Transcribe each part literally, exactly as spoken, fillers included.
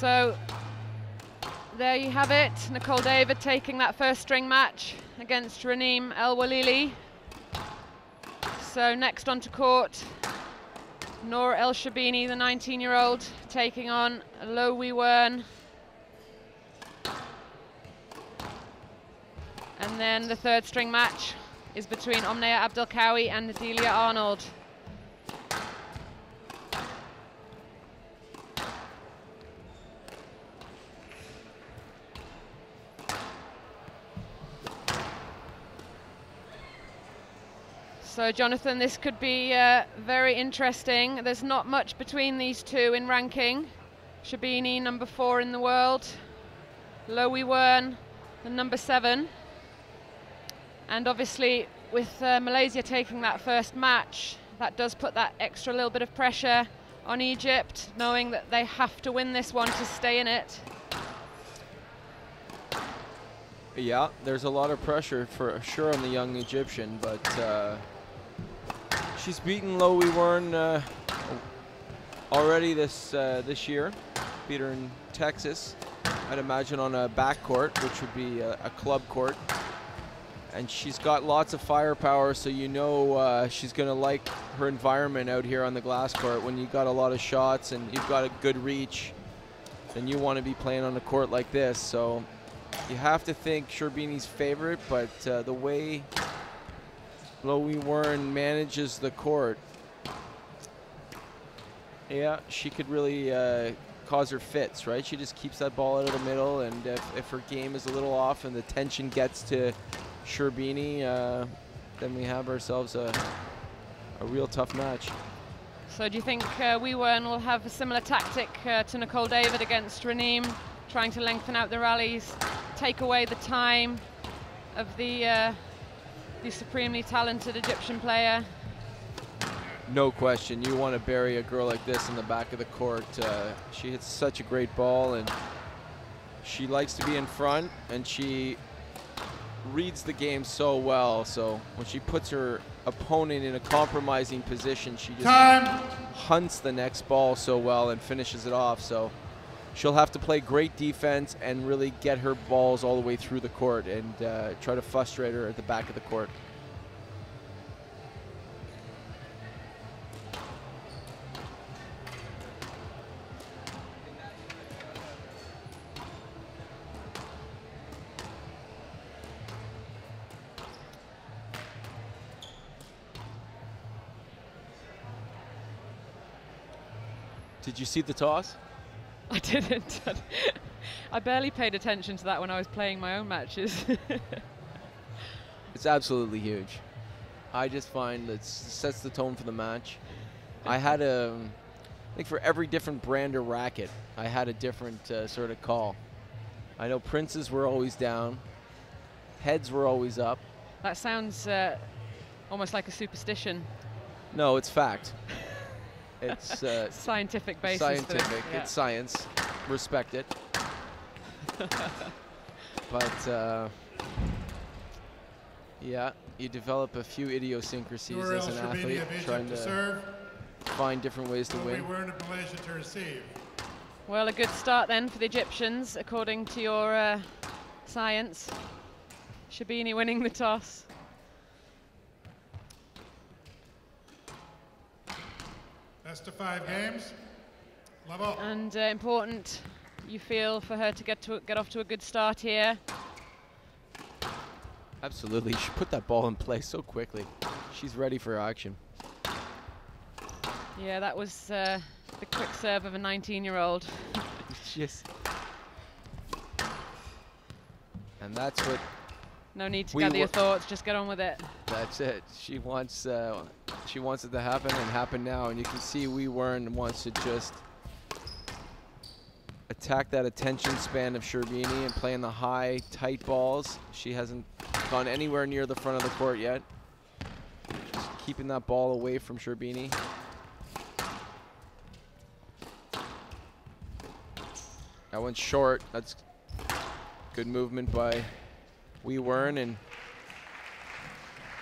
So there you have it, Nicole David taking that first string match against Raneem El Welily. So next onto court, Nour El Sherbini, the nineteen-year-old, taking on Low Wee Wern. And then the third string match is between Omneya Abdel Kawy and Nadelia Arnold. So Jonathan, this could be uh, very interesting. There's not much between these two in ranking. Sherbini, number four in the world. Low Wee Wern, the number seven. And obviously, with uh, Malaysia taking that first match, that does put that extra little bit of pressure on Egypt, knowing that they have to win this one to stay in it. Yeah, there's a lot of pressure for sure on the young Egyptian, but uh, she's beaten Low Wee Wern uh, already this uh, this year. Beat her in Texas, I'd imagine on a backcourt, which would be a, a club court. And she's got lots of firepower, so you know uh, she's going to like her environment out here on the glass court. When you've got a lot of shots and you've got a good reach, then you want to be playing on a court like this. So you have to think Sherbini's favorite, but uh, the way Low Wee Wern manages the court, yeah, she could really uh, cause her fits, right? She just keeps that ball out of the middle, and if, if her game is a little off and the tension gets to Sherbini, uh, then we have ourselves a, a real tough match. So do you think uh, Wee Wern will have a similar tactic uh, to Nicole David against Raneem, trying to lengthen out the rallies, take away the time of the, uh, the supremely talented Egyptian player? No question. You want to bury a girl like this in the back of the court. Uh, she hits such a great ball, and she likes to be in front, and she reads the game so well. So when she puts her opponent in a compromising position, she just Time. hunts the next ball so well and finishes it off. So she'll have to play great defense and really get her balls all the way through the court and uh, try to frustrate her at the back of the court. Did you see the toss? I didn't. I barely paid attention to that when I was playing my own matches. It's absolutely huge. I just find that it sets the tone for the match. I had a, I think for every different brand or racket, I had a different uh, sort of call. I know princes were always down, heads were always up. That sounds uh, almost like a superstition. No, it's fact. It's uh, scientific basis. Scientific. Yeah. It's science. Respect it. But uh, yeah, you develop a few idiosyncrasies Nour as an athlete, trying to, to serve. find different ways to well, win. We were in a position to receive. Well, a good start then for the Egyptians, according to your uh, science. Sherbini winning the toss. Best of five games. Level. And uh, important, you feel, for her to get to get off to a good start here. Absolutely, she put that ball in play so quickly. She's ready for action. Yeah, that was uh, the quick serve of a nineteen-year-old. Yes. And that's what. No need to gather your thoughts. Just get on with it. That's it. She wants. Uh, She wants it to happen and happen now, and you can see Wee Wern wants to just attack that attention span of Sherbini and play in the high, tight balls. She hasn't gone anywhere near the front of the court yet. Just keeping that ball away from Sherbini. That one's short. That's good movement by Wee Wern, and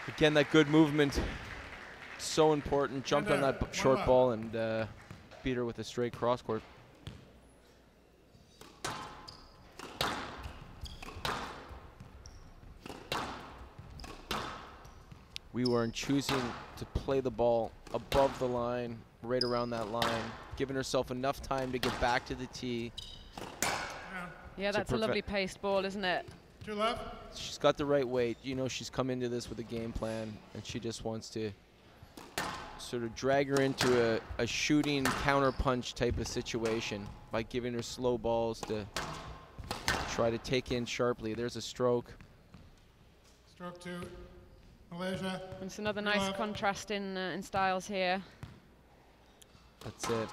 again, that good movement. So important. Jumped on that short ball and uh, beat her with a straight cross court. Wee Wern choosing to play the ball above the line, right around that line, giving herself enough time to get back to the tee. Yeah, that's a lovely paced ball, isn't it? To your left. She's got the right weight. You know, she's come into this with a game plan, and she just wants to sort of drag her into a, a shooting counterpunch type of situation by giving her slow balls to try to take in sharply. There's a stroke. Stroke two, Malaysia. It's another nice left. contrast in, uh, in styles here. That's it.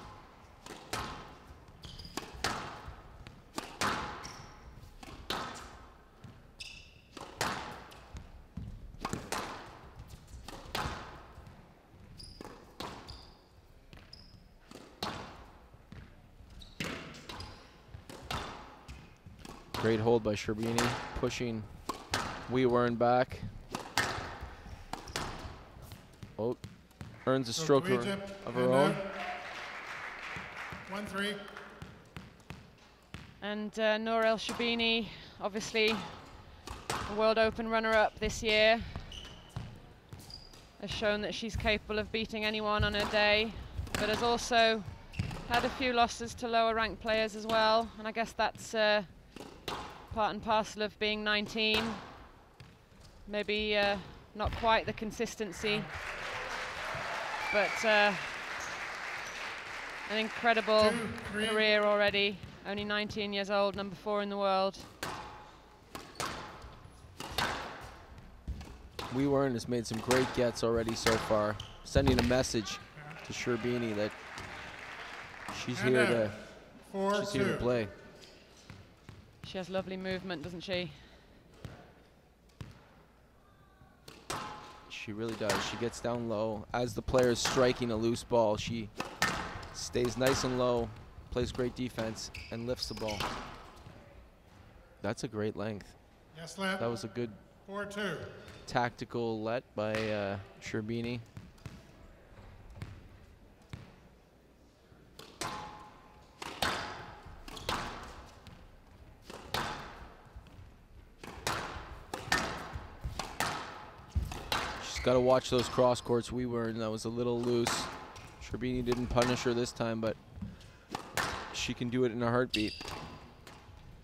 Great hold by Sherbini, pushing Wee Wern back. Oh, earns a stroke of her own. One three. And uh, Nour El Sherbini, obviously a World Open runner-up this year, has shown that she's capable of beating anyone on her day, but has also had a few losses to lower-ranked players as well, and I guess that's. Uh, Part and parcel of being nineteen, maybe uh, not quite the consistency, but uh, an incredible Two, career already. Only nineteen years old, number four in the world. Wee Wern has made some great gets already so far, sending a message to Sherbini that she's and here to four, she's two. here to play. She has lovely movement, doesn't she? She really does. She gets down low. As the player is striking a loose ball, she stays nice and low, plays great defense, and lifts the ball. That's a great length. Yes, left. That was a good four two tactical let by uh, Sherbini. Got to watch those cross courts we were in. That was a little loose. Sherbini didn't punish her this time, but she can do it in a heartbeat.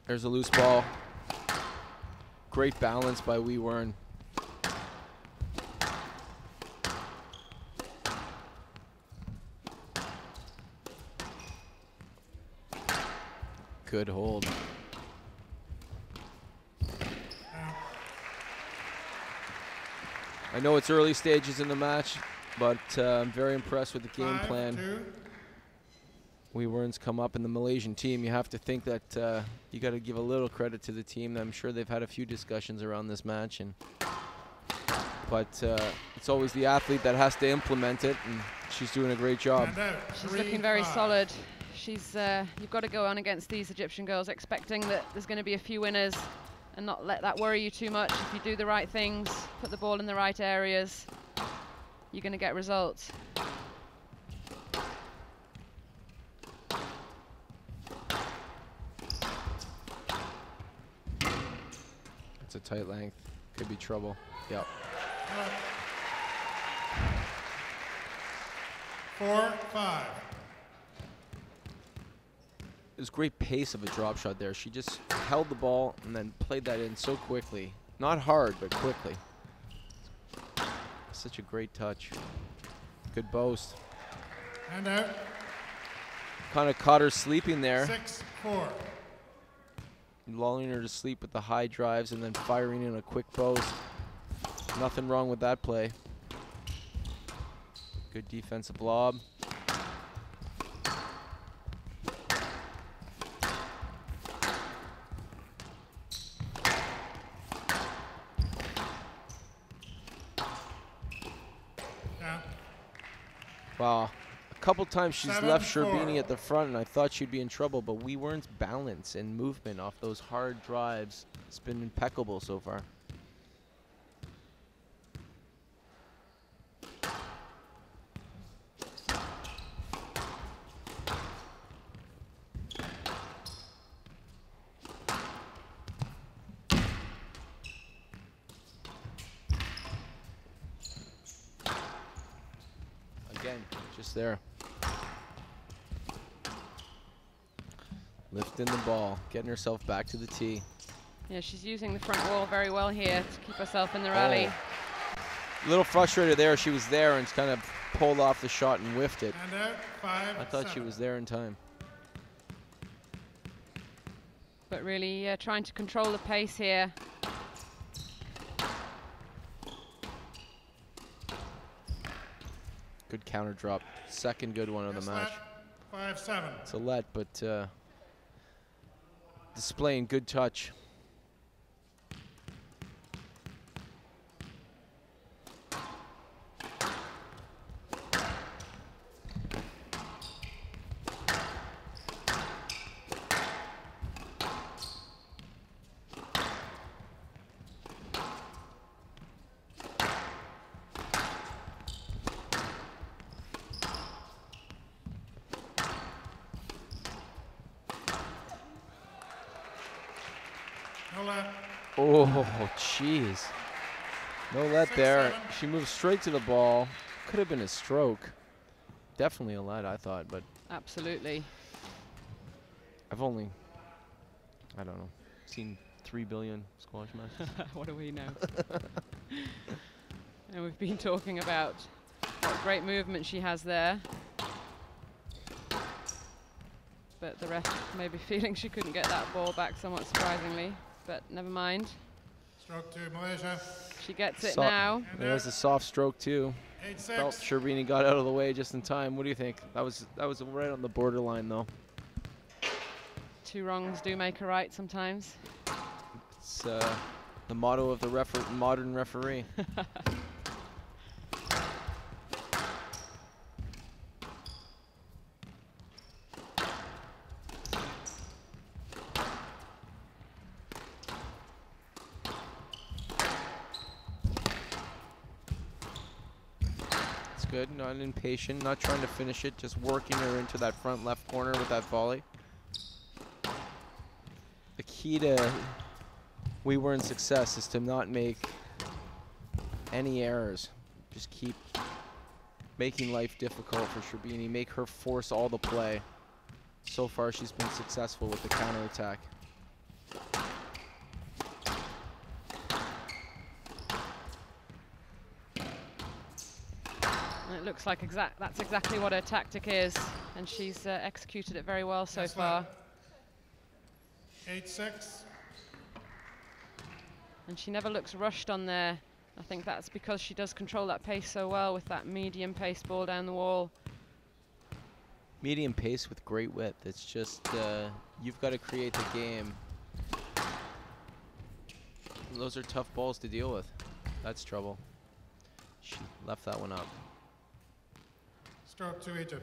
There's a loose ball. Great balance by Wee Wern. Good hold. I know it's early stages in the match, but uh, I'm very impressed with the game Five, plan. Two. Wee Wern's come up in the Malaysian team. You have to think that uh, you got to give a little credit to the team. I'm sure they've had a few discussions around this match, and but uh, it's always the athlete that has to implement it, and she's doing a great job. She's Three, looking very five. solid. She's uh, you've got to go on against these Egyptian girls, expecting that there's going to be a few winners. And not let that worry you too much. If you do the right things, put the ball in the right areas, you're going to get results. It's a tight length. Could be trouble. Yep. Four, five. It was great pace of a drop shot there. She just held the ball and then played that in so quickly. Not hard, but quickly. Such a great touch. Good boast. And out. Kind of caught her sleeping there. Six, four. Lulling her to sleep with the high drives and then firing in a quick boast. Nothing wrong with that play. Good defensive lob. Wow, a couple times she's Seven, left Sherbini at the front, and I thought she'd be in trouble, but Wee Wern's balance and movement off those hard drives has been impeccable so far. miss there. Lifting the ball, getting herself back to the tee. Yeah, she's using the front wall very well here to keep herself in the rally. Oh. A little frustrated there. She was there and kind of pulled off the shot and whiffed it. And out, five, I thought seven. She was there in time. But really uh, trying to control the pace here. Good counter drop. Second good one of the match. Five, seven. It's a let, but uh, displaying good touch. Oh, jeez. No let there. She moves straight to the ball. Could have been a stroke. Definitely a let, I thought, but... Absolutely. I've only, I don't know, seen three billion squash matches. What do we know? And we've been talking about what great movement she has there. But the ref may be feeling she couldn't get that ball back somewhat surprisingly. But never mind. Stroke two, Malaysia. She gets it soft now. There's a soft stroke too. Felt Sherbini got out of the way just in time. What do you think? That was that was right on the borderline though. Two wrongs do make a right sometimes. It's uh, the motto of the refer modern referee. Good, not impatient, not trying to finish it, just working her into that front left corner with that volley. The key to Wee Wern's success is to not make any errors. Just keep making life difficult for Sherbini, make her force all the play. So far she's been successful with the counterattack. Looks like exact that's exactly what her tactic is, and she's uh, executed it very well so far. eight six. And she never looks rushed on there. I think that's because she does control that pace so well with that medium pace ball down the wall. Medium pace with great width. It's just uh, you've got to create the game. Those are tough balls to deal with. That's trouble. She left that one up. Stroke to Egypt.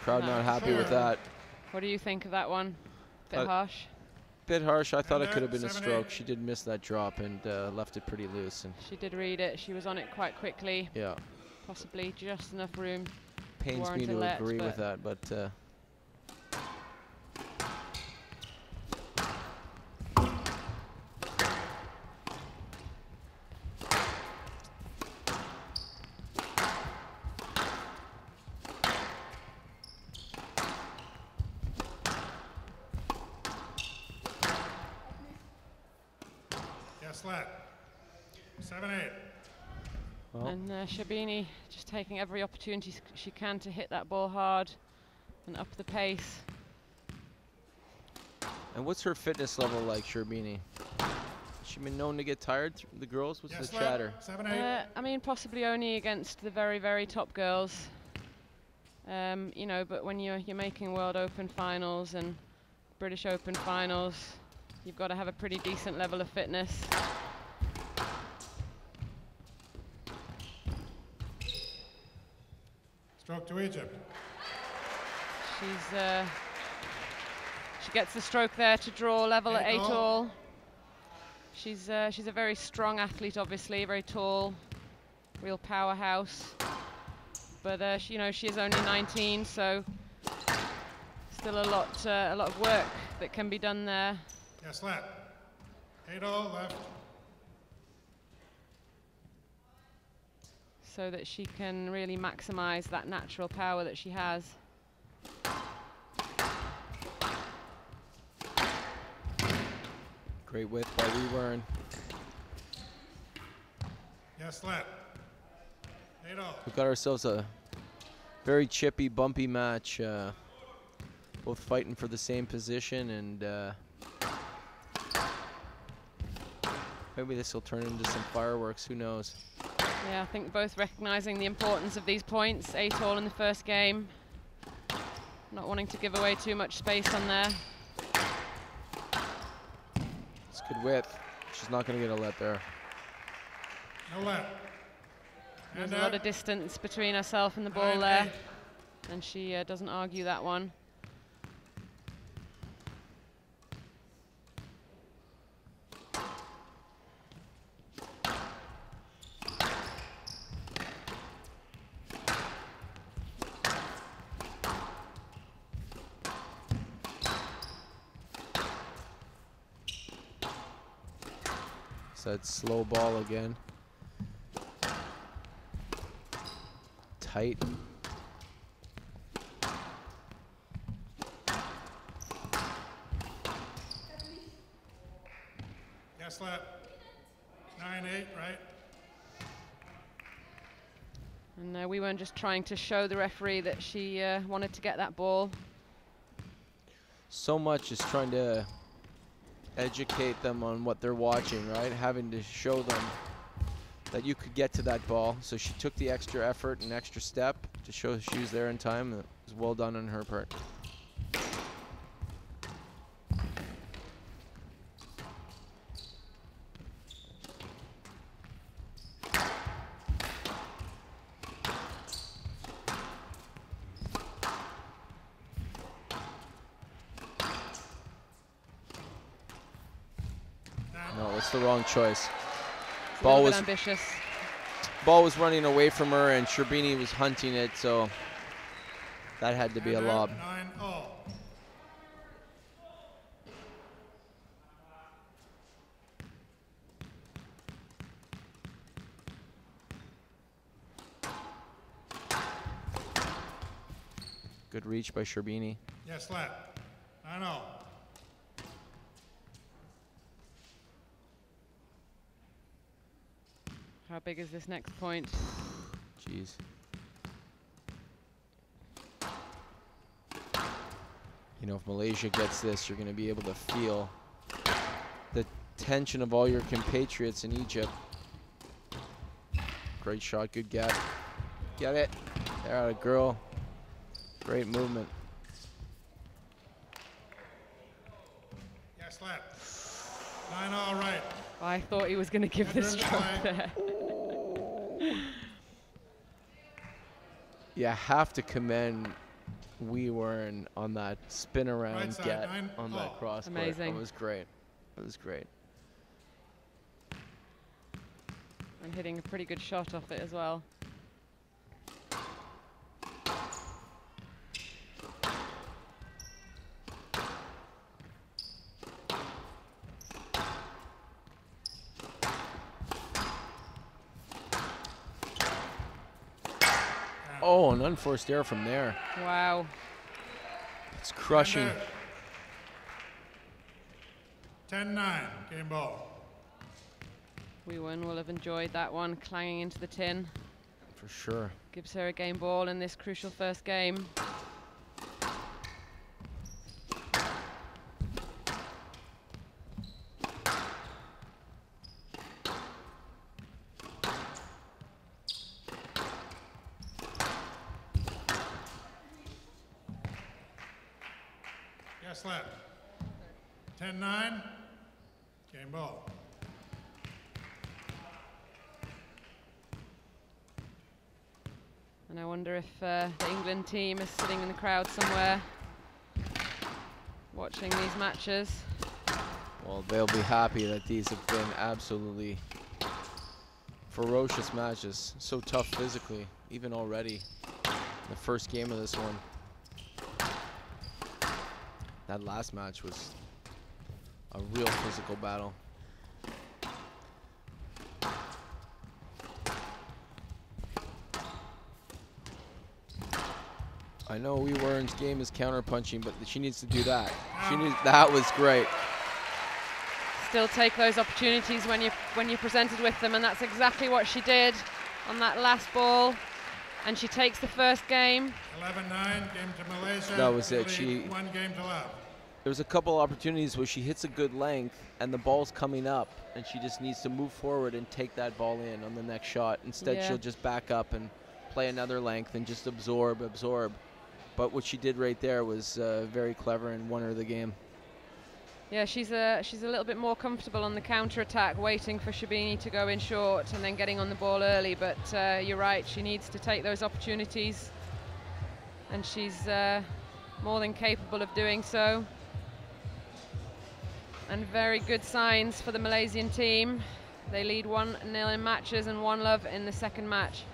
Crowd no. not happy sure. with that. What do you think of that one? Bit uh, harsh? Bit harsh. I and thought it could have been a stroke. Eight. She did miss that drop and uh, left it pretty loose. And she did read it. She was on it quite quickly. Yeah. Possibly just enough room. Pains me to let, agree with that, but... Uh, Sherbini just taking every opportunity she can to hit that ball hard and up the pace. And what's her fitness level like, Sherbini? Has she been known to get tired? The girls, what's yes, the chatter? Seven, eight. Uh, I mean, possibly only against the very, very top girls. Um, you know, but when you're, you're making World Open finals and British Open finals, you've got to have a pretty decent level of fitness. Stroke to Egypt. She's, uh, she gets the stroke there to draw level eight at eight all. all. She's, uh, she's a very strong athlete, obviously, very tall, real powerhouse. But uh, she, you know, she is only nineteen, so still a lot, uh, a lot of work that can be done there. Yes, left. Eight all left. so that she can really maximize that natural power that she has. Great width by Wee Wern. Yes, left. We've got ourselves a very chippy, bumpy match. Uh, both fighting for the same position, and uh, maybe this will turn into some fireworks. Who knows? Yeah, I think both recognizing the importance of these points. Eight all in the first game. Not wanting to give away too much space on there. It's good width. She's not going to get a let there. No let. There's a lot of distance between herself and the ball there, and she uh, doesn't argue that one. So it's slow ball again. Tight. Yes, lap. Nine, eight, right? And uh, we weren't just trying to show the referee that she uh, wanted to get that ball. So much is trying to educate them on what they're watching, right? Having to show them that you could get to that ball. So she took the extra effort and extra step to show she was there in time. It was well done on her part. No, it's the wrong choice. Ball was ambitious. Ball was running away from her, and Sherbini was hunting it, so that had to be a lob. nine all. Good reach by Sherbini. Yes, lap. nine all. How big is this next point? Jeez. You know, if Malaysia gets this, you're going to be able to feel the tension of all your compatriots in Egypt. Great shot, good gap. Get it. There, out of girl. Great movement. Yes, lap. Nine all right. I thought he was going to give this stroke there. Yeah, have to commend Wee Wern on that spin around right side, get nine, on oh. that cross. Amazing. That was great. That was great. And hitting a pretty good shot off it as well. Oh, an unforced error from there. Wow. It's crushing. ten nine, game ball. Wee Wern will have enjoyed that one, clanging into the tin. For sure. Gives her a game ball in this crucial first game. Left. ten nine. Game ball. And I wonder if uh, the England team is sitting in the crowd somewhere watching these matches. Well, they'll be happy that these have been absolutely ferocious matches. So tough physically, even already. The first game of this one. That last match was a real physical battle. I know Wee Wern's game is counterpunching, but she needs to do that. She needs, that was great. Still take those opportunities when you when you're presented with them, and that's exactly what she did on that last ball. And she takes the first game. eleven nine, game to Malaysia. That was it. She one game to left. There was a couple opportunities where she hits a good length and the ball's coming up, and she just needs to move forward and take that ball in on the next shot. Instead, yeah. she'll just back up and play another length and just absorb, absorb. But what she did right there was uh, very clever and won her the game. Yeah, she's a, she's a little bit more comfortable on the counter-attack, waiting for Sherbini to go in short and then getting on the ball early. But uh, you're right, she needs to take those opportunities. And she's uh, more than capable of doing so. And very good signs for the Malaysian team. They lead one nil in matches and one love in the second match.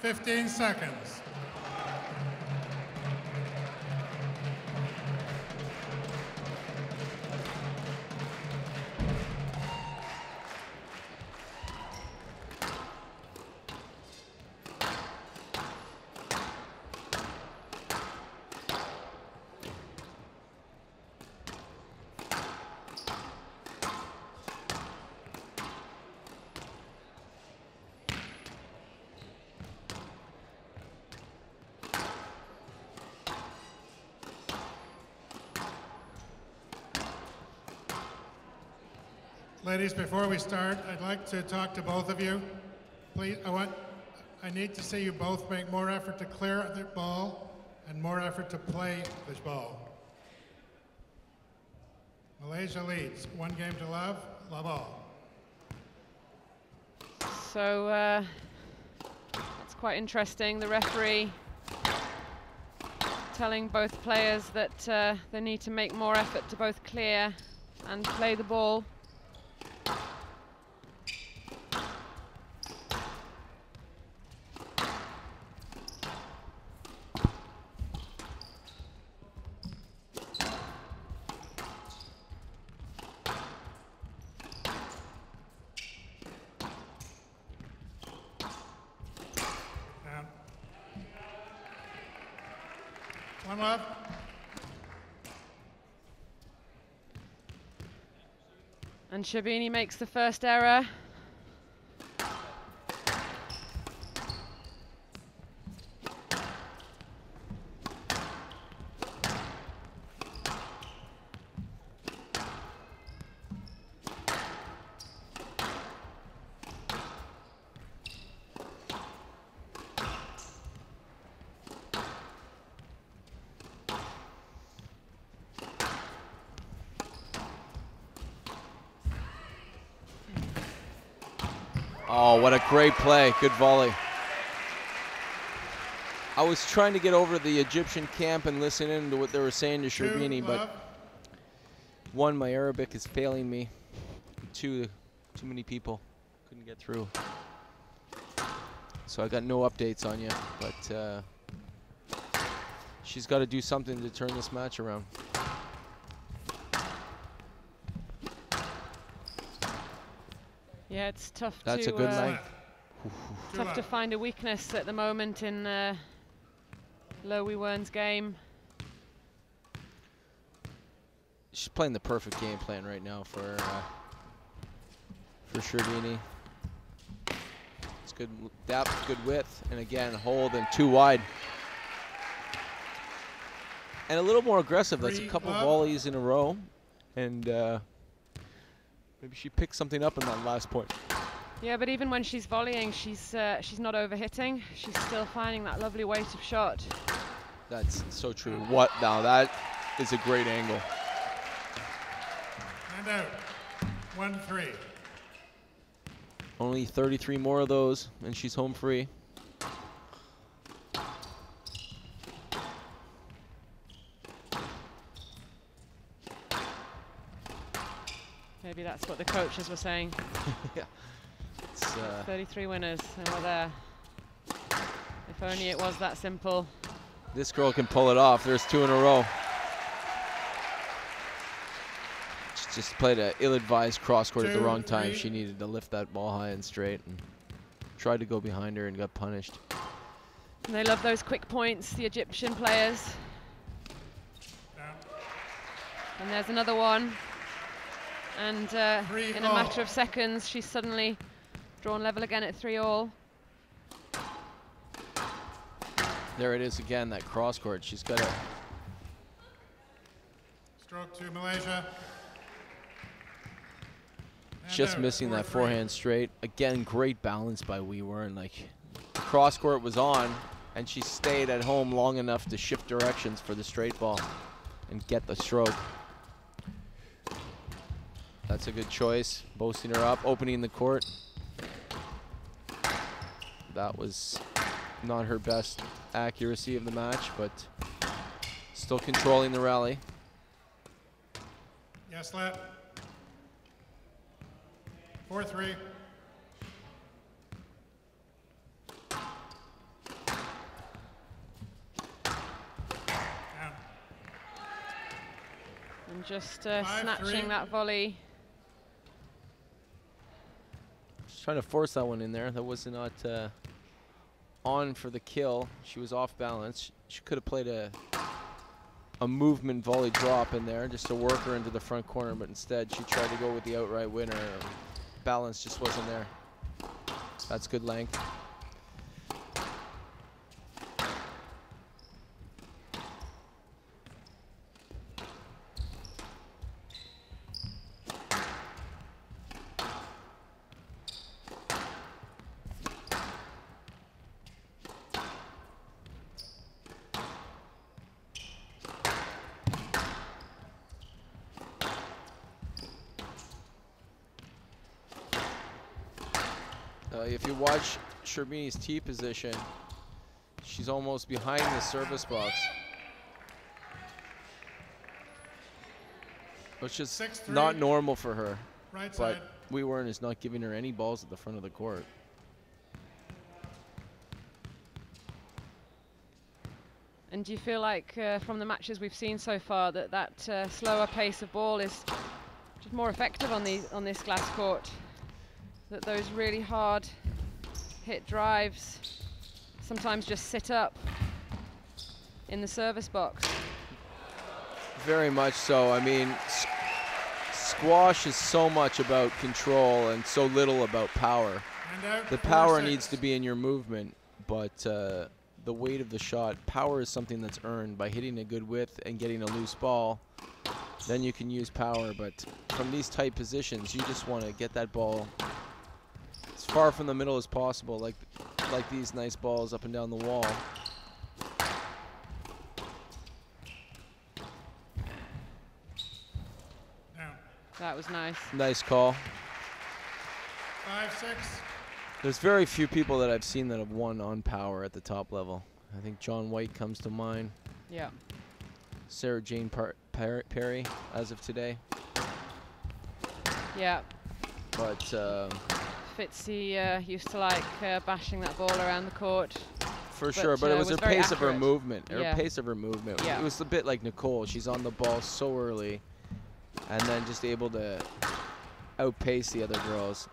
fifteen seconds. Ladies, before we start, I'd like to talk to both of you. Please, I want, I need to see you both make more effort to clear the ball and more effort to play this ball. Malaysia leads, one game to love, love all. So uh, that's quite interesting. The referee telling both players that uh, they need to make more effort to both clear and play the ball. And Sherbini makes the first error. Oh, what a great play. Good volley. I was trying to get over the Egyptian camp and listen in to what they were saying to Sherbini, but one, my Arabic is failing me. Two, too many people. Couldn't get through. So I got no updates on you, but uh, she's got to do something to turn this match around. Yeah, it's tough. That's to, a good uh, tough to find a weakness at the moment in uh, Low Wee Wern's game. She's playing the perfect game plan right now for uh, for Sherbini. It's good depth, good width, and again, hold and two wide. And a little more aggressive. That's a couple up. volleys in a row. And uh, maybe she picked something up in that last point. Yeah, but even when she's volleying, she's uh, she's not overhitting. She's still finding that lovely weight of shot. That's so true. What now? That is a great angle. And out. One, three. Only thirty-three more of those, and she's home free. Maybe that's what the coaches were saying. Yeah. It's, uh, thirty-three winners, and we're there. If only it was that simple. This girl can pull it off. There's two in a row. She just played an ill-advised cross-court at the wrong time. Three. She needed to lift that ball high and straight, and tried to go behind her and got punished. And they love those quick points, the Egyptian players. Down. And there's another one. And uh, in a matter of seconds, she's suddenly drawn level again at three all. There it is again, that cross court. She's got it. Stroke to Malaysia. And just out. missing Four that three. forehand straight. Again, great balance by Wee Wern. Like, the cross court was on, and she stayed at home long enough to shift directions for the straight ball and get the stroke. That's a good choice, boosting her up, opening the court. That was not her best accuracy of the match, but still controlling the rally. Yes, Lat. four three. And just uh, Five, snatching three. that volley. Trying to force that one in there. That was not uh, on for the kill. She was off balance. She could have played a a movement volley drop in there just to work her into the front corner, but instead she tried to go with the outright winner. Balance just wasn't there. That's good length. If you watch Sherbini's tee position, she's almost behind the service box. Which is Six, not normal for her. Right but side. Wee Wern is not giving her any balls at the front of the court. And do you feel like uh, from the matches we've seen so far that that uh, slower pace of ball is just more effective on, these, on this glass court? That those really hard hit drives sometimes just sit up in the service box. Very much so. I mean, squash is so much about control and so little about power. The power needs to be in your movement, but uh, the weight of the shot, power is something that's earned by hitting a good width and getting a loose ball. Then you can use power, but from these tight positions, you just want to get that ball as far from the middle as possible, like like these nice balls up and down the wall. Down. That was nice. Nice call. Five, six. There's very few people that I've seen that have won on power at the top level. I think John White comes to mind. Yeah. Sarah Jane Par Par Perry, as of today. Yeah. But. Uh, Fitzy uh, used to like uh, bashing that ball around the court. For but sure, but uh, it was, was her pace accurate. of her movement. Her yeah. pace of her movement. Yeah. It was a bit like Nicole. She's on the ball so early and then just able to outpace the other girls.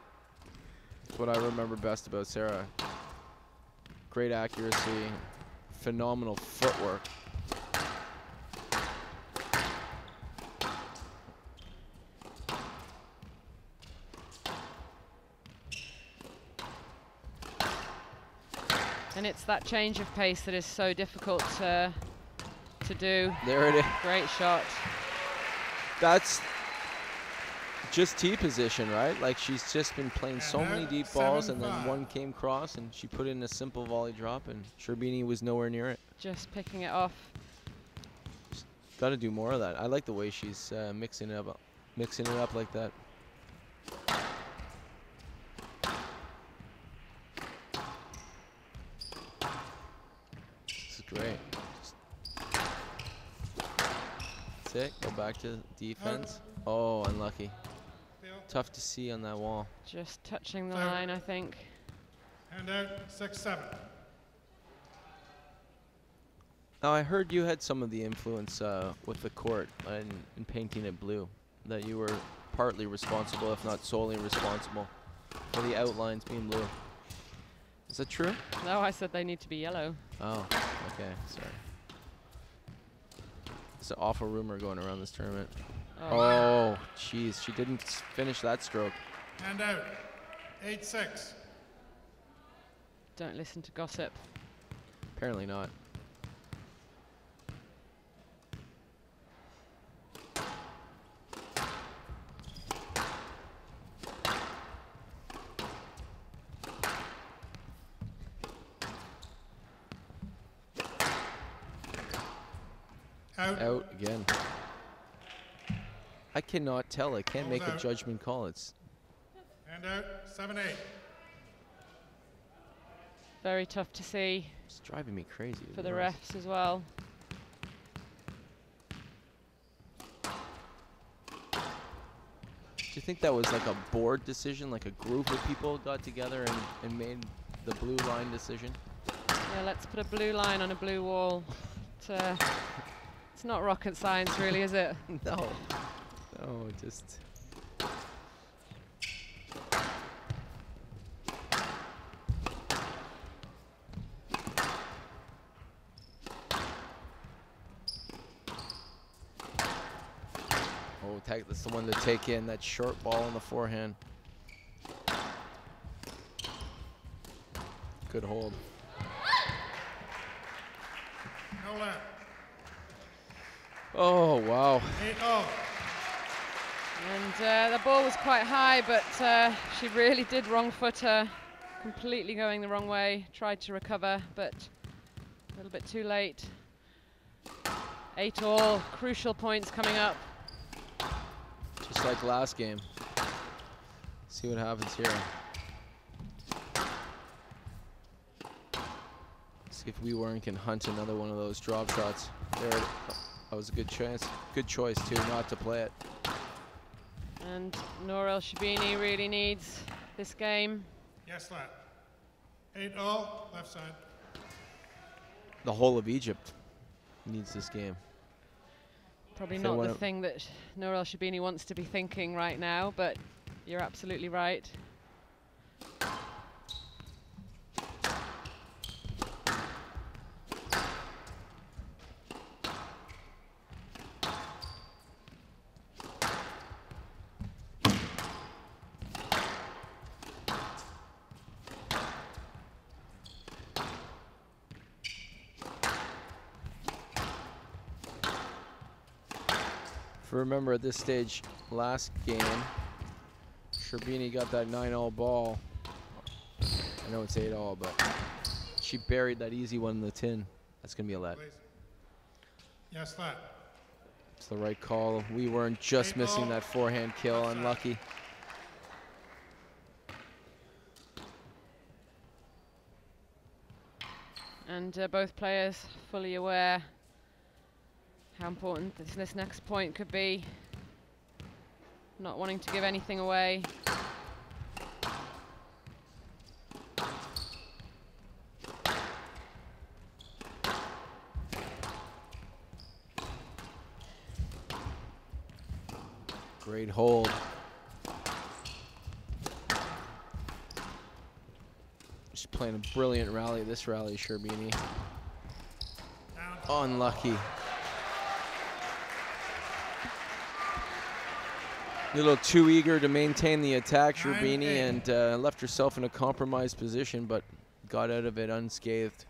That's what I remember best about Sarah. Great accuracy, phenomenal footwork. And it's that change of pace that is so difficult uh, to do. There it is. Great shot. That's just tee position, right? Like, she's just been playing so many deep balls, and then one came cross, and she put in a simple volley drop, and Sherbini was nowhere near it. Just picking it off. Got to do more of that. I like the way she's uh, mixing it up, mixing it up like that. This is great. That's it. Go back to defense. Oh, unlucky. Tough to see on that wall. Just touching the seven. line, I think. And out six seven. Now, I heard you had some of the influence uh, with the court and, and painting it blue, that you were partly responsible, if not solely responsible, for the outlines being blue. Is that true? No, I said they need to be yellow. Oh, okay, sorry. It's an awful rumor going around this tournament. Oh, jeez, oh, she didn't finish that stroke. And out, eight six. Don't listen to gossip. Apparently not. Out again. I cannot tell. I can't make a judgment call. It's and out seven eight. Very tough to see. It's driving me crazy for the refs as well. Do you think that was like a board decision? Like a group of people got together and, and made the blue line decision? Yeah, let's put a blue line on a blue wall. To It's not rocket science, really, is it? No. No, just... Oh, tag, that's the one to take in, that short ball on the forehand. Good hold. No lap. Oh, wow. And uh, the ball was quite high, but uh, she really did wrong foot her, completely going the wrong way. Tried to recover, but a little bit too late. Eight all, crucial points coming up. Just like last game. See what happens here. See if Wee Wern can hunt another one of those drop shots. There it is. That was a good chance, good choice too, not to play it. And Nour El Sherbini really needs this game. Yes, lad. Eight all, left side. The whole of Egypt needs this game. Probably not the thing that Nour El Sherbini wants to be thinking right now, but you're absolutely right. Remember at this stage last game, Sherbini got that nine all ball. I know it's eight all, but she buried that easy one in the tin. That's going to be a let. Yes, that. It's the right call. We weren't just eight missing all. That forehand kill. That's unlucky. That. And uh, both players fully aware how important this, this next point could be. Not wanting to give anything away. Great hold. She's playing a brilliant rally, this rally, Sherbini. Unlucky. A little too eager to maintain the attack, Sherbini, and uh, left herself in a compromised position, but got out of it unscathed.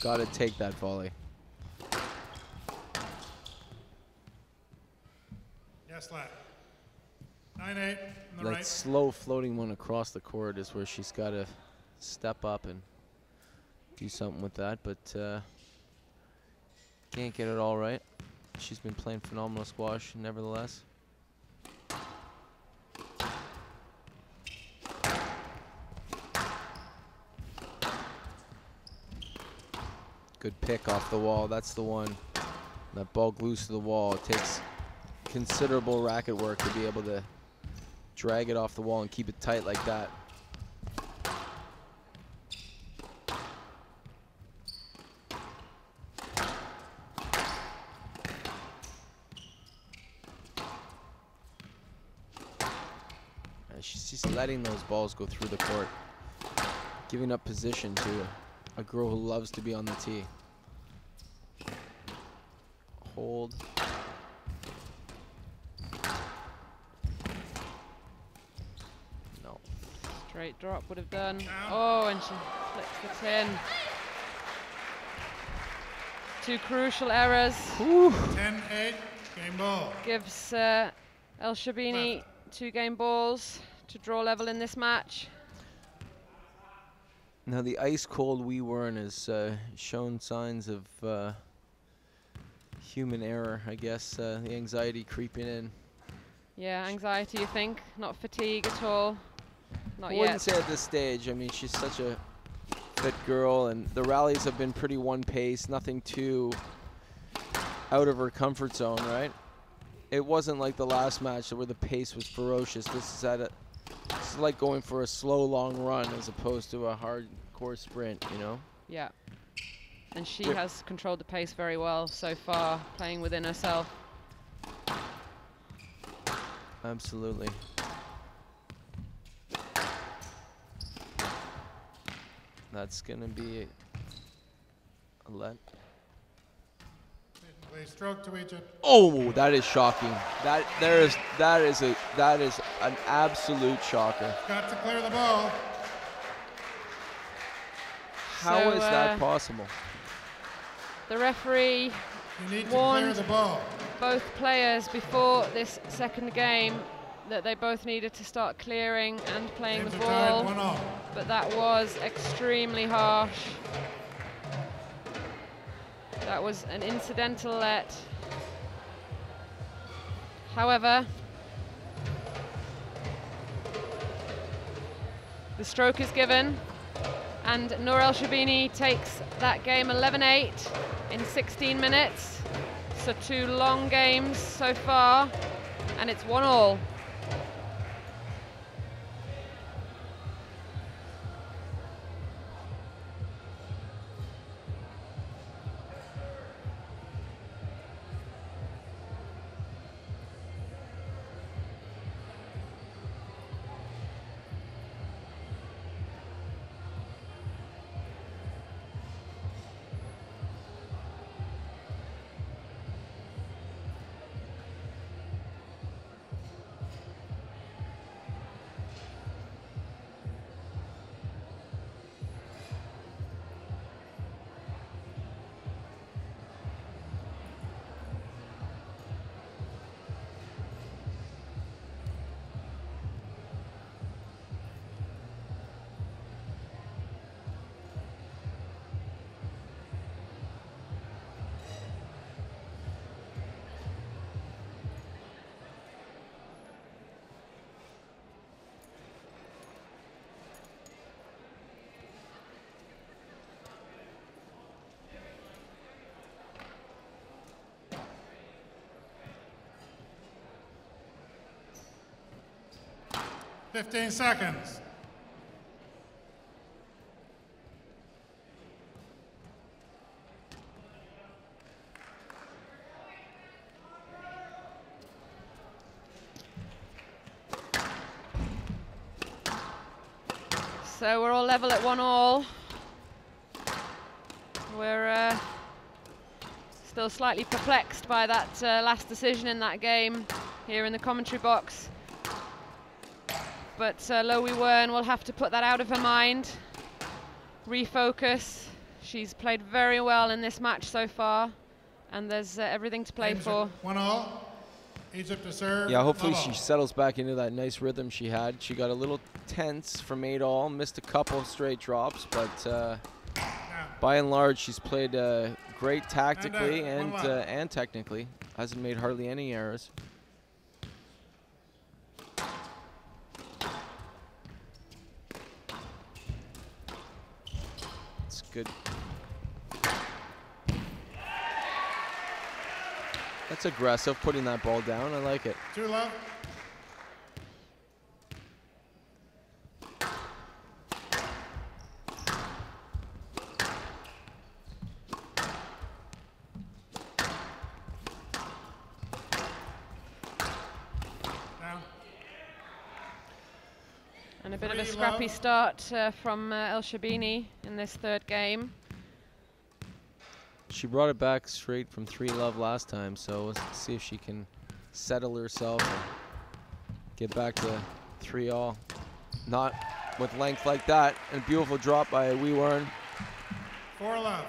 Gotta take that volley. Yes, lad. nine eight. That right. Slow floating one across the court is where she's gotta step up and do something with that, but uh, can't get it all right. She's been playing phenomenal squash, nevertheless. Good pick off the wall. That's the one. That ball glues to the wall. It takes considerable racket work to be able to drag it off the wall and keep it tight like that. And she's just letting those balls go through the court, giving up position to a girl who loves to be on the tee. Hold. No. Straight drop would have done. Oh, and she flips the ten. Two crucial errors. ten eight, game ball. Gives uh, El Sherbini two game balls to draw level in this match. Now the ice-cold Wee Wern has uh, shown signs of uh, human error, I guess, uh, the anxiety creeping in. Yeah, anxiety, you think? Not fatigue at all? Not yet. I wouldn't say at this stage. I mean, she's such a fit girl, and the rallies have been pretty one-pace, nothing too out of her comfort zone, right? It wasn't like the last match where the pace was ferocious. This is at a... It's like going for a slow, long run as opposed to a hardcore sprint, you know? Yeah. And she yeah. has controlled the pace very well so far, playing within herself. Absolutely. That's going to be a let. Stroke to each other. Oh, that is shocking. That there is that is a that is an absolute shocker. Got to clear the ball. How so, is uh, that possible? The referee warned the ball. both players before this second game that they both needed to start clearing and playing Games the ball, tied, but that was extremely harsh. That was an incidental let. However, the stroke is given, and Nour El Sherbini takes that game eleven eight in sixteen minutes. So two long games so far, and it's one all. fifteen seconds. So we're all level at one all. We're uh, still slightly perplexed by that uh, last decision in that game here in the commentary box. But uh, Low Wee Wern will have to put that out of her mind, refocus. She's played very well in this match so far, and there's uh, everything to play for. One all. Egypt to serve. Yeah, hopefully she settles back into that nice rhythm she had. She got a little tense from eight all, missed a couple of straight drops, but uh, by and large she's played uh, great tactically and and, uh, and technically. Hasn't made hardly any errors. It's good. That's aggressive, putting that ball down. I like it. Too low. And a bit Three of a scrappy low. start uh, from uh, El Sherbini in this third game. She brought it back straight from three love last time, so let's see if she can settle herself and get back to three all. Not with length like that. And a beautiful drop by Wee Wern. Four love.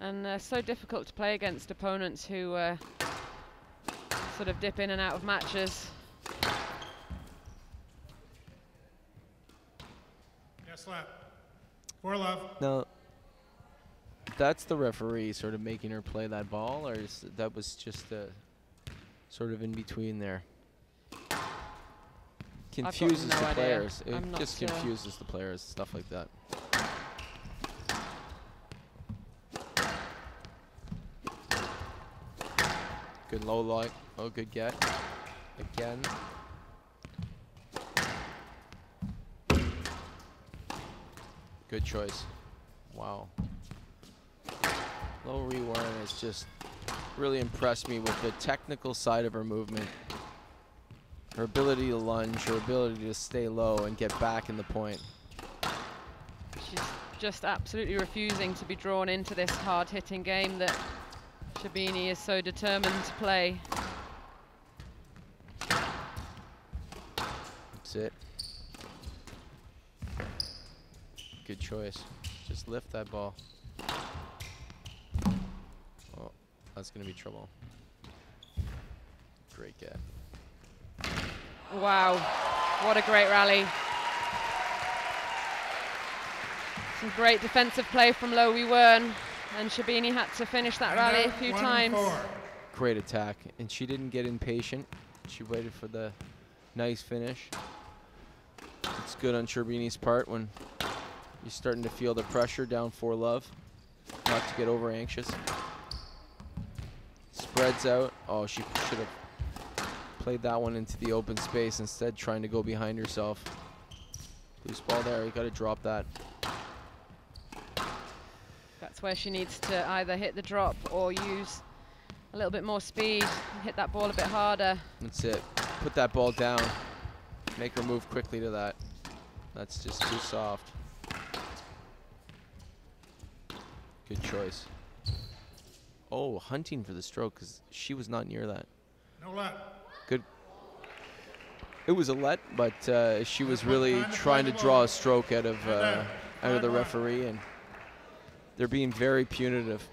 And uh, so difficult to play against opponents who uh, sort of dip in and out of matches. Yes, left. Four love. No. That's the referee sort of making her play that ball, or is that was just a sort of in between there? Confuses no the idea. players. It I'm just confuses sure. the players, stuff like that. Good low lock. Oh, good get. Again. Good choice. Wow. Low Wee Wern has just really impressed me with the technical side of her movement. Her ability to lunge, her ability to stay low and get back in the point. She's just absolutely refusing to be drawn into this hard-hitting game that Sherbini is so determined to play. That's it. Good choice. Just lift that ball. That's going to be trouble. Great get. Wow. What a great rally. Some great defensive play from Low Wee Wern, and Sherbini had to finish that rally a few times. Great attack, and she didn't get impatient. She waited for the nice finish. It's good on Sherbini's part when you're starting to feel the pressure down four love, not to get over anxious. Spreads out. Oh, she should have played that one into the open space instead, trying to go behind herself. Loose ball there. You got to drop that. That's where she needs to either hit the drop or use a little bit more speed, and hit that ball a bit harder. That's it. Put that ball down. Make her move quickly to that. That's just too soft. Good choice. Oh, hunting for the stroke, because she was not near that. No let. Good. It was a let, but uh, she was really trying to draw a stroke out of uh, out of the referee, and they're being very punitive.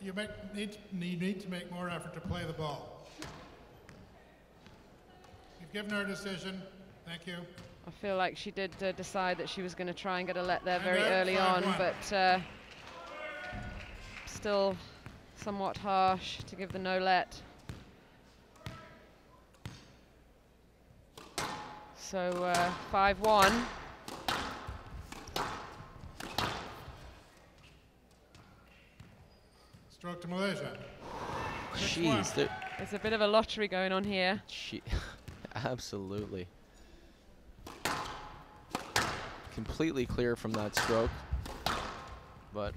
You make, need, you need to make more effort to play the ball. You've given her a decision. Thank you. I feel like she did uh, decide that she was going to try and get a let there very early on, but. Uh, Still somewhat harsh to give the no let. So five one. Uh, Stroke to Malaysia. Six Jeez, There's a bit of a lottery going on here. She absolutely. Completely clear from that stroke, but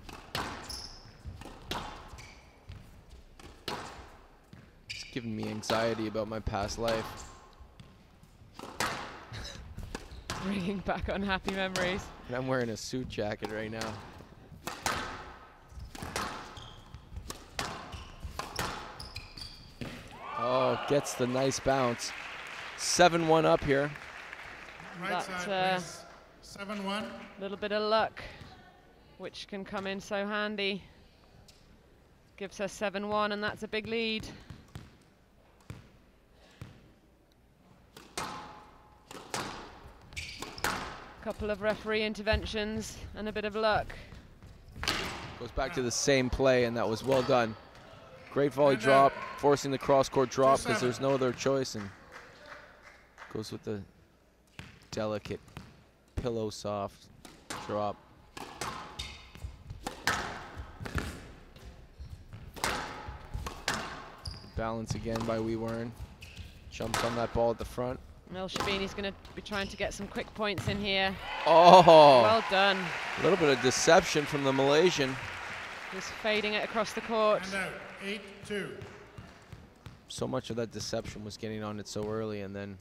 it's giving me anxiety about my past life. Bringing back unhappy memories. And I'm wearing a suit jacket right now. Oh, gets the nice bounce. seven one up here. Right side, please. seven one. A little bit of luck, which can come in so handy. Gives her seven one, and that's a big lead. Couple of referee interventions and a bit of luck. Goes back to the same play, and that was well done. Great volley drop, forcing the cross-court drop because there's no other choice, and goes with the delicate pillow soft drop. Balance again by Wee Wern. Jumps on that ball at the front. El Sherbini's going to be trying to get some quick points in here. Oh! Well done. A little bit of deception from the Malaysian. Just fading it across the court. And out, eight two. So much of that deception was getting on it so early and then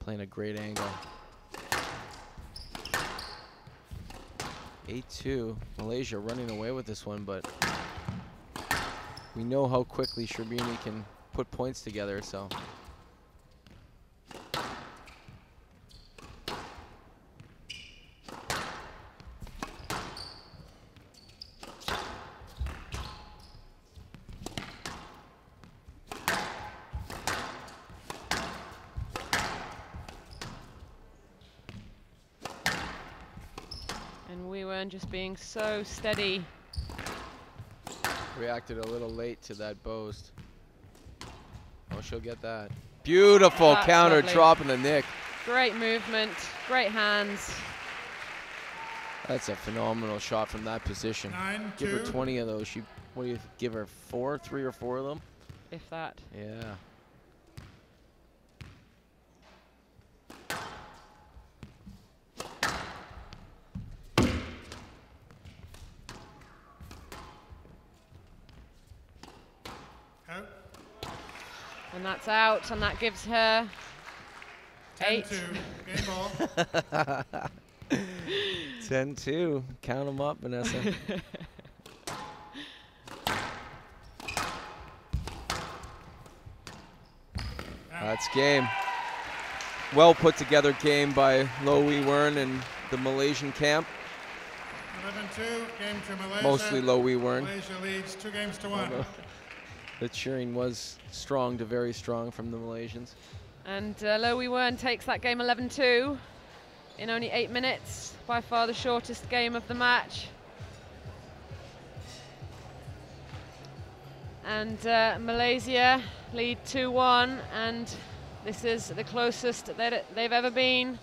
playing a great angle. eight two. Malaysia running away with this one, but we know how quickly Sherbini can put points together, so. Just being so steady. Reacted a little late to that boast. Oh, she'll get that. Beautiful That's counter lovely. Drop in the nick. Great movement, great hands. That's a phenomenal shot from that position. Nine, give two. Her twenty of those. She, what do you give her? Four, three or four of them? If that. Yeah. And that's out, and that gives her eight. ten two. ten two. Count them up, Vanessa. That's game. Well put together game by Low Wee Wern and the Malaysian camp. eleven two, game to Malaysia. Mostly Low Wee Wern. Malaysia leads two games to one. The cheering was strong to very strong from the Malaysians. And uh, Low Wee Wern takes that game eleven two in only eight minutes. By far the shortest game of the match. And uh, Malaysia lead two one, and this is the closest that they've ever been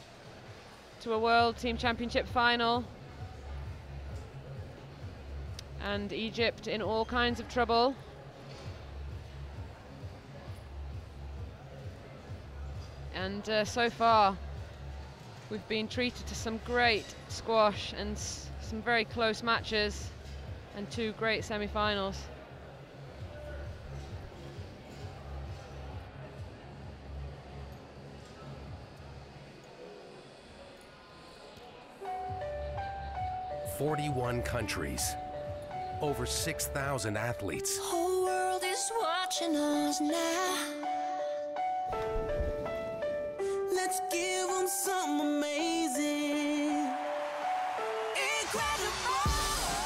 to a World Team Championship final. And Egypt in all kinds of trouble. And uh, so far, we've been treated to some great squash and s some very close matches and two great semi-finals. forty-one countries, over six thousand athletes. The whole world is watching us now. Let's give them something amazing. Incredible.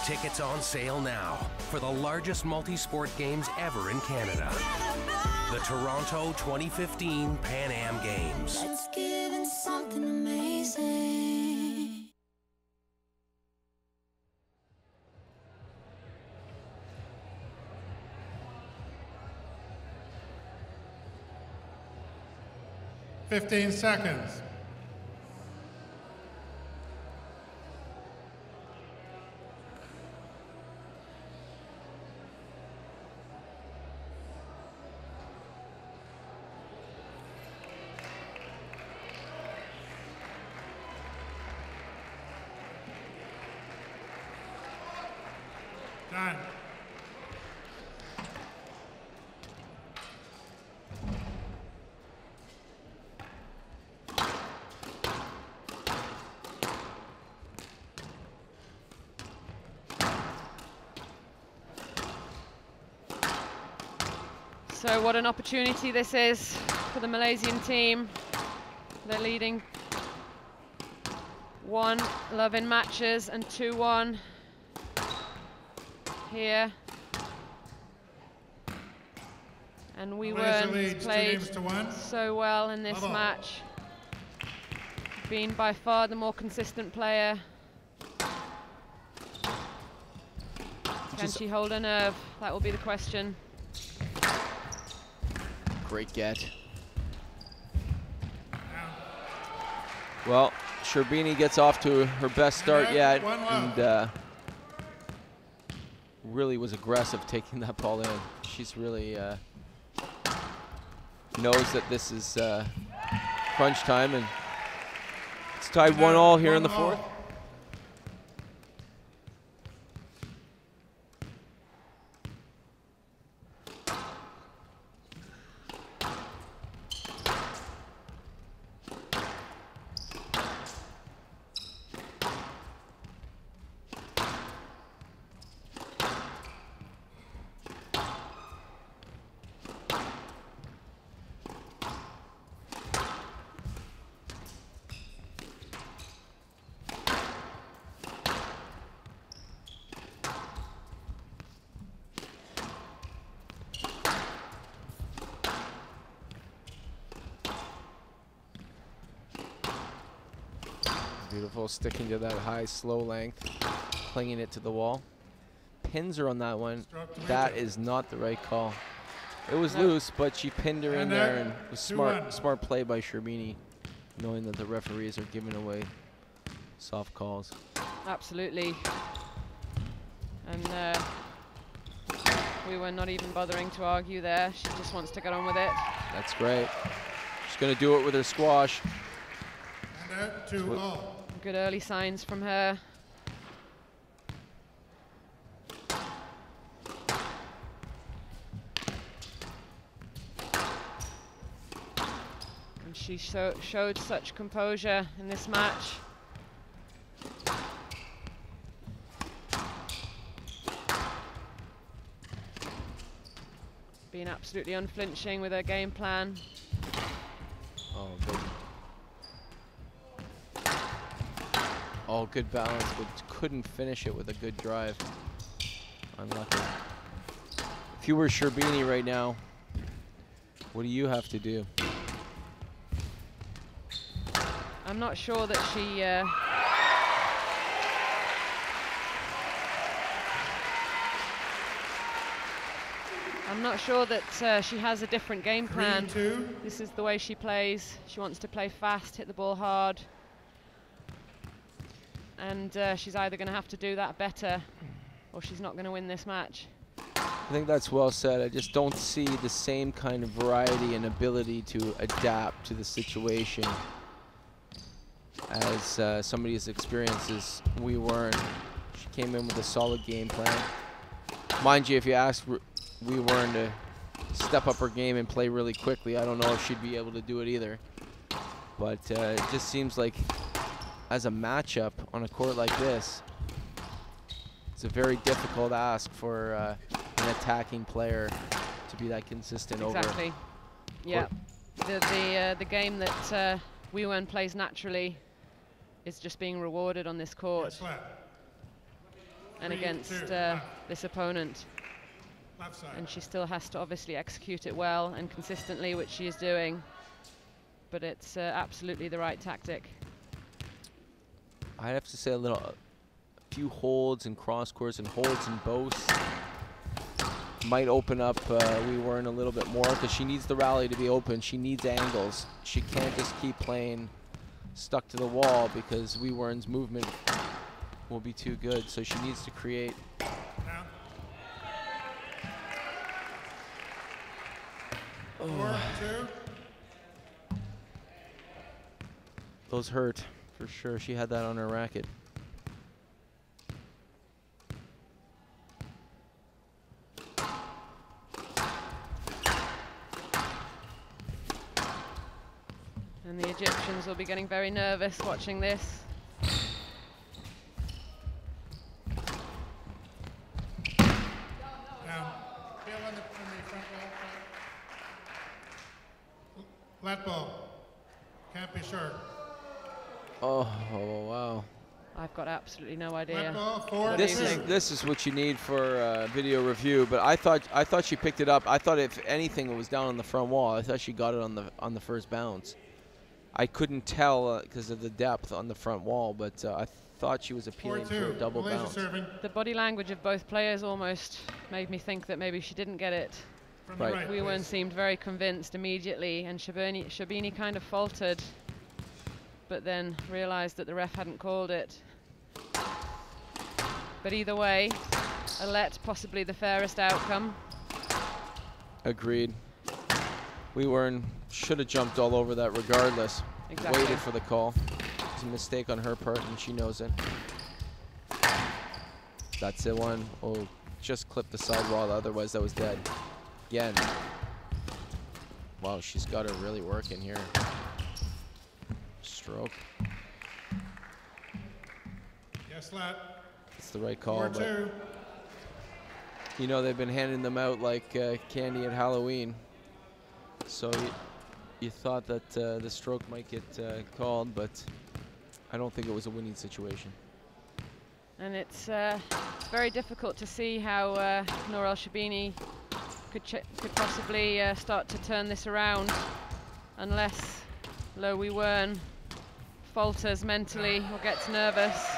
Tickets on sale now for the largest multi-sport games ever in Canada. Incredible. The Toronto twenty fifteen Pan Am Games. Let's give them something amazing. fifteen seconds. So what an opportunity this is for the Malaysian team. They're leading one love in matches and two one here. And Wee Wern played so well in this match. Been by far the more consistent player. Can she hold her nerve? That will be the question. Great get. Well, Sherbini gets off to her best start yet, and uh, really was aggressive taking that ball in. She's really uh, knows that this is uh, crunch time, and it's tied one all here in the fourth. Beautiful, sticking to that high, slow length, clinging it to the wall. Pins her on that one. That is not the right call. It was loose, but she pinned her in there, and it was smart, smart play by Sherbini, knowing that the referees are giving away soft calls. Absolutely. And uh, we were not even bothering to argue there. She just wants to get on with it. That's great. She's going to do it with her squash. Two all. Good early signs from her. And she so showed such composure in this match. Been absolutely unflinching with her game plan. Oh, good. Oh, good balance, but couldn't finish it with a good drive. Unlucky. If you were Sherbini right now, what do you have to do? I'm not sure that she... Uh, I'm not sure that uh, she has a different game plan. Three, two. This is the way she plays. She wants to play fast, hit the ball hard. And uh, she's either going to have to do that better or she's not going to win this match. I think that's well said. I just don't see the same kind of variety and ability to adapt to the situation as uh, somebody as experienced as Wee Wern. She came in with a solid game plan. Mind you, if you asked Wee Wern to step up her game and play really quickly, I don't know if she'd be able to do it either. But uh, it just seems like as a matchup on a court like this, it's a very difficult ask for uh, an attacking player to be that consistent exactly. over. Exactly. Yeah, the the, uh, the game that uh, Wee Wern plays naturally is just being rewarded on this court yes, and Three, against two, uh, this opponent. And she still has to obviously execute it well and consistently, which she is doing. But it's uh, absolutely the right tactic. I'd have to say a little, a few holds and cross courts and holds and boasts might open up uh, Wee Wern a little bit more because she needs the rally to be open. She needs angles. She can't just keep playing stuck to the wall because Wee Wern's movement will be too good. So she needs to create. Oh. Four, two. Those hurt. For sure, she had that on her racket. And the Egyptians will be getting very nervous watching this. Flat ball. Can't be sure. Oh, oh wow. I've got absolutely no idea. This is this is what you need for uh, video review. But I thought I thought she picked it up. I thought if anything it was down on the front wall. I thought she got it on the on the first bounce. I couldn't tell because uh, of the depth on the front wall, but uh, I thought she was appealing for a double Malaysia bounce. Serving. The body language of both players almost made me think that maybe she didn't get it. From right. Right, Wee Wern seemed very convinced immediately, and Sherbini, Sherbini kind of faltered, but then realized that the ref hadn't called it. But either way, a let, possibly the fairest outcome. Agreed. Wee Wern should have jumped all over that regardless. Exactly. Waited for the call. It's a mistake on her part, and she knows it. That's the one. Oh, just clipped the sidewall, otherwise that was dead. Again. Wow, she's got her really working here. Stroke. Yes, lad. It's the right call. But two. You know they've been handing them out like uh, candy at Halloween. So you, you thought that uh, the stroke might get uh, called, but I don't think it was a winning situation. And it's uh, very difficult to see how uh, Nour El Sherbini could ch could possibly uh, start to turn this around, unless Low Wee Wern falters mentally or gets nervous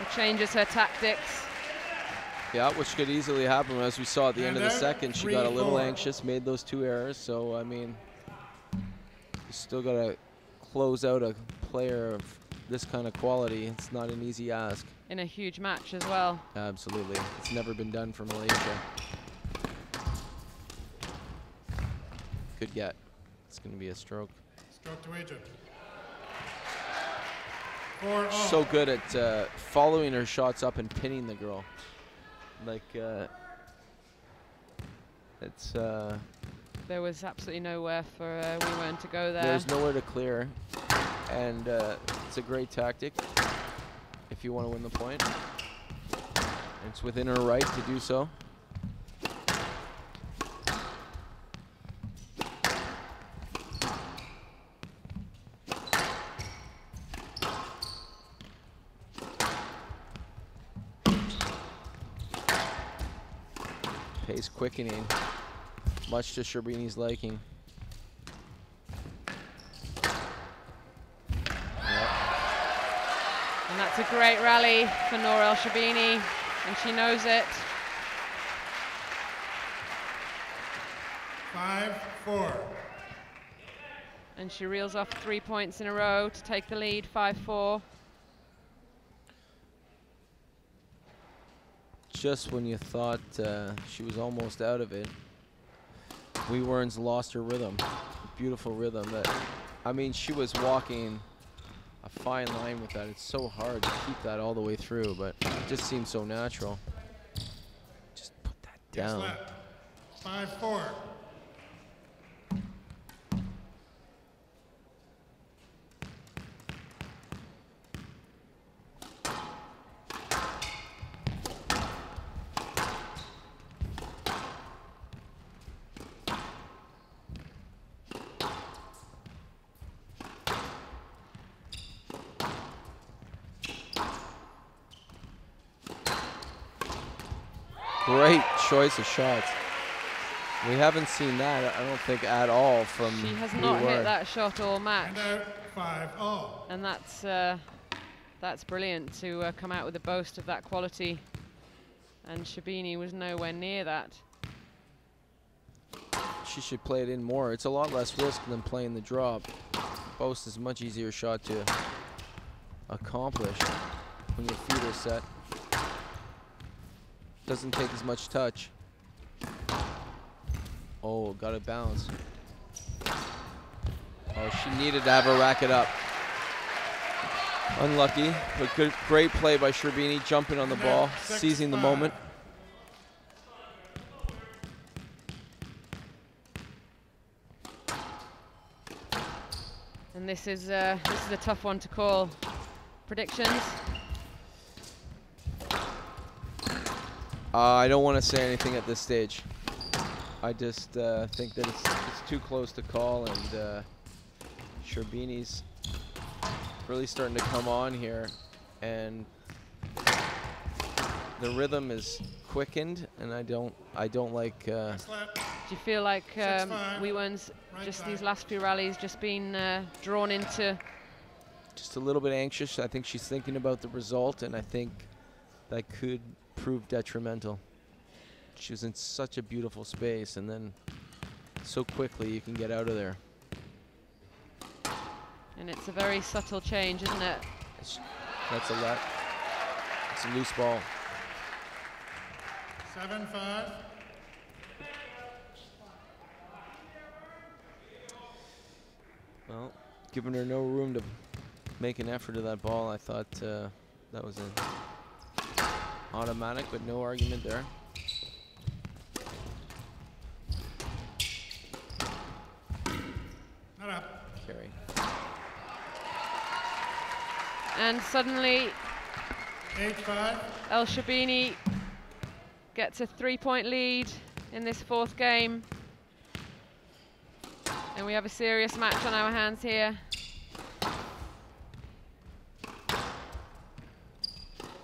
or changes her tactics. Yeah, which could easily happen. As we saw at the and end of the second, she got a little four. anxious, made those two errors. So, I mean, you still got to close out a player of this kind of quality. It's not an easy ask. In a huge match as well. Absolutely. It's never been done for Malaysia. Could get. It's going to be a stroke. Stroke to Egypt. Four so good at uh, following her shots up and pinning the girl. Like, uh, it's. Uh, there was absolutely nowhere for uh, Wee Wern to go there. There's nowhere to clear. And uh, it's a great tactic if you want to win the point. It's within her right to do so. Quickening, much to Sherbini's liking. And that's a great rally for Nour El Sherbini, and she knows it. five four. And she reels off three points in a row to take the lead, five four. Just when you thought uh, she was almost out of it, Wee Wern's lost her rhythm. Beautiful rhythm. That, I mean, she was walking a fine line with that. It's so hard to keep that all the way through, but it just seems so natural. Just put that down. five four. Great choice of shots. We haven't seen that, I don't think, at all from She has not hit that shot all match. And, five, oh. and that's uh, that's brilliant to uh, come out with a boast of that quality. And Sherbini was nowhere near that. She should play it in more. It's a lot less risk than playing the drop. Boast is a much easier shot to accomplish when your feet are set. Doesn't take as much touch. Oh, got it bounce. Oh, she needed to have her rack it up. Unlucky, but good, great play by Sherbini, jumping on the ball, seizing the moment. And this is uh, this is a tough one to call. Predictions. Uh, I don't want to say anything at this stage. I just uh, think that it's, it's too close to call, and uh, Sherbini's really starting to come on here, and the rhythm is quickened, and I don't, I don't like. Uh, Do you feel like um, Wee Wern's just these last few rallies just been uh, drawn into? Just a little bit anxious. I think she's thinking about the result, and I think that could prove detrimental. She was in such a beautiful space, and then so quickly you can get out of there. And it's a very subtle change, isn't it? It's, that's a lot. It's a loose ball. seven five. Well, giving her no room to make an effort of that ball. I thought uh, that was an automatic, but no argument there. Carry. And suddenly, El Sherbini gets a three-point lead in this fourth game. And we have a serious match on our hands here.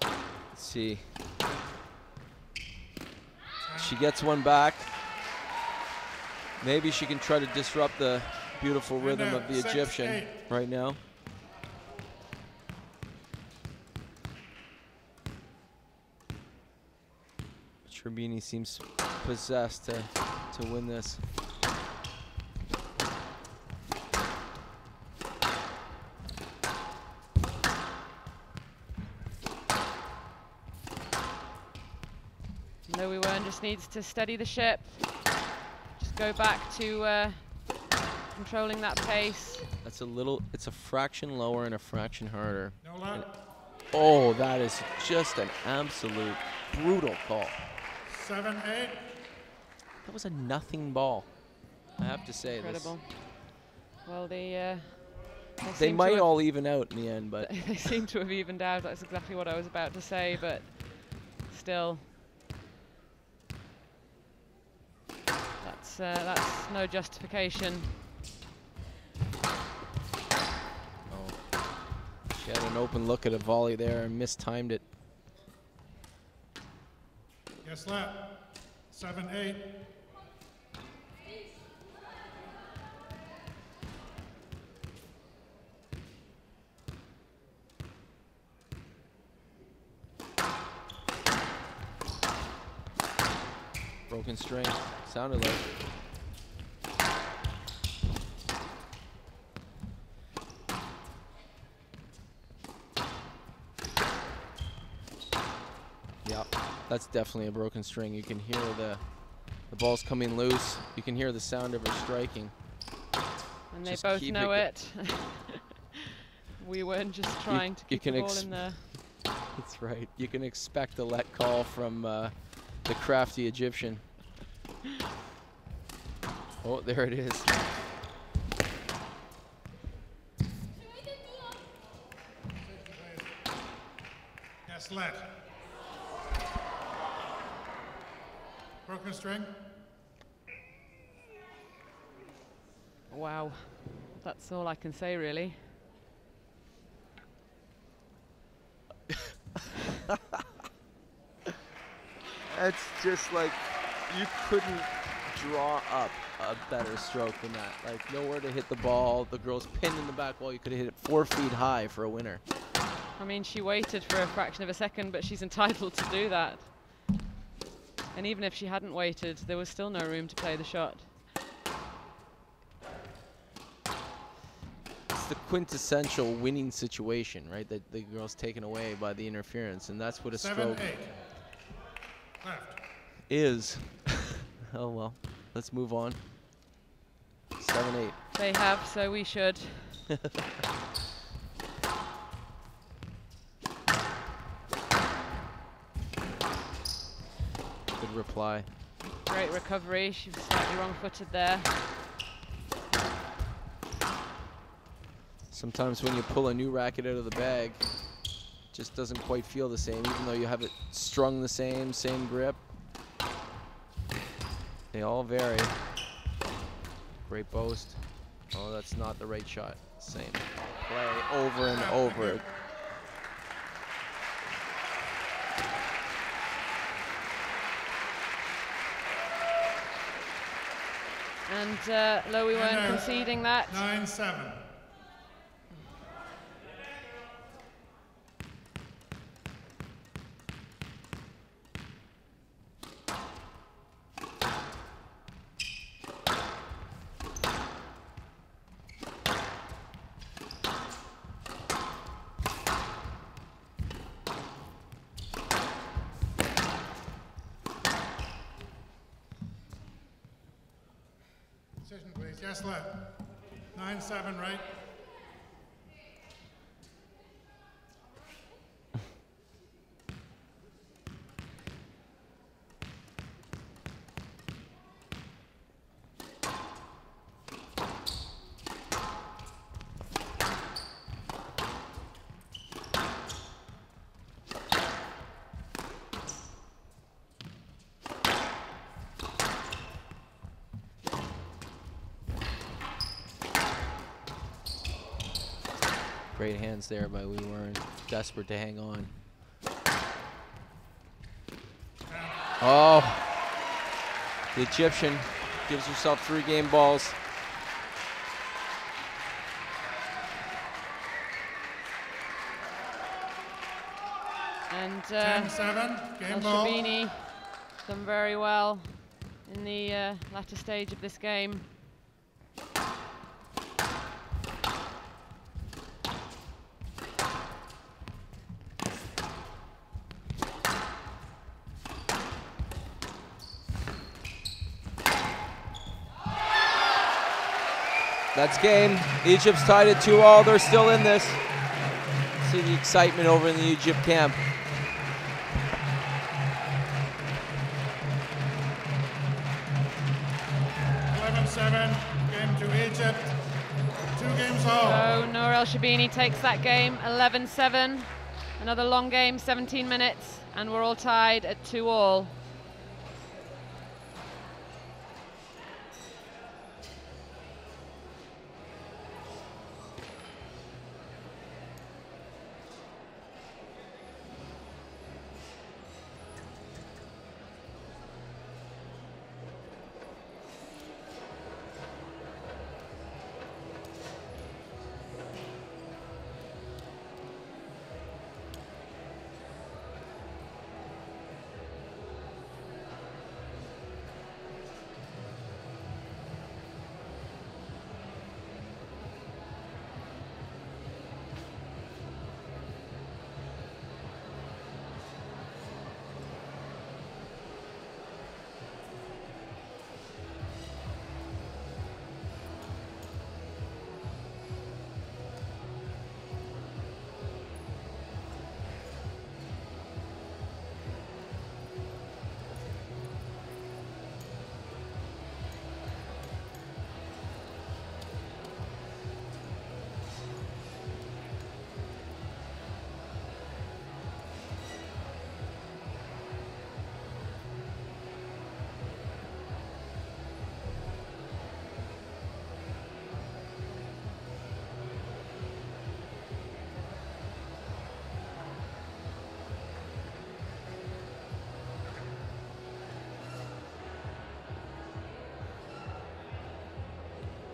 Let's see. She gets one back. Maybe she can try to disrupt the beautiful rhythm of the Egyptian right now. Sherbini seems possessed to, to win this. Low Wee Wern just needs to steady the ship. Just go back to uh, controlling that pace. That's a little, it's a fraction lower and a fraction harder. No and, oh, that is just an absolute brutal call. seven eight. That was a nothing ball, I have to say. Incredible. This. Well, they, uh, they, they might all even out in the end, but they seem to have evened out. That's exactly what I was about to say, but still, that's, uh, that's no justification. She had an open look at a volley there and mistimed it. Yes, lap. Seven, eight. Broken string. Sounded like it. That's definitely a broken string. You can hear the the ball's coming loose. You can hear the sound of her striking. And just they both know it. it. We weren't just trying you, to keep you can the ball in there. That's right. You can expect a let call from uh, the crafty Egyptian. Oh, there it is. Yes, left. Broken string. Wow, that's all I can say, really. That's just like, you couldn't draw up a better stroke than that. Like, nowhere to hit the ball. The girl's pinned in the back wall. You could have hit it four feet high for a winner. I mean, she waited for a fraction of a second, but she's entitled to do that. And even if she hadn't waited, there was still no room to play the shot. It's the quintessential winning situation, right? That the girl's taken away by the interference, and that's what a stroke is. Oh well, let's move on. seven eight. They have, so we should. Reply. Great recovery. She was slightly wrong-footed there. Sometimes when you pull a new racket out of the bag, it just doesn't quite feel the same, even though you have it strung the same, same grip. They all vary. Great boast. Oh, that's not the right shot. Same play over and over. And uh, Low Wee Wern conceding that. nine seven. Yes, left. nine seven, right? Great hands there by Wee Wern, desperate to hang on. Oh, the Egyptian gives herself three game balls. And uh, seven, game ball. El Sherbini done very well in the uh, latter stage of this game. That's game. Egypt's tied at two all. They're still in this. See the excitement over in the Egypt camp. eleven seven, game to Egypt. Two games all. So Nour El Sherbini takes that game, eleven seven. Another long game, seventeen minutes, and we're all tied at two all.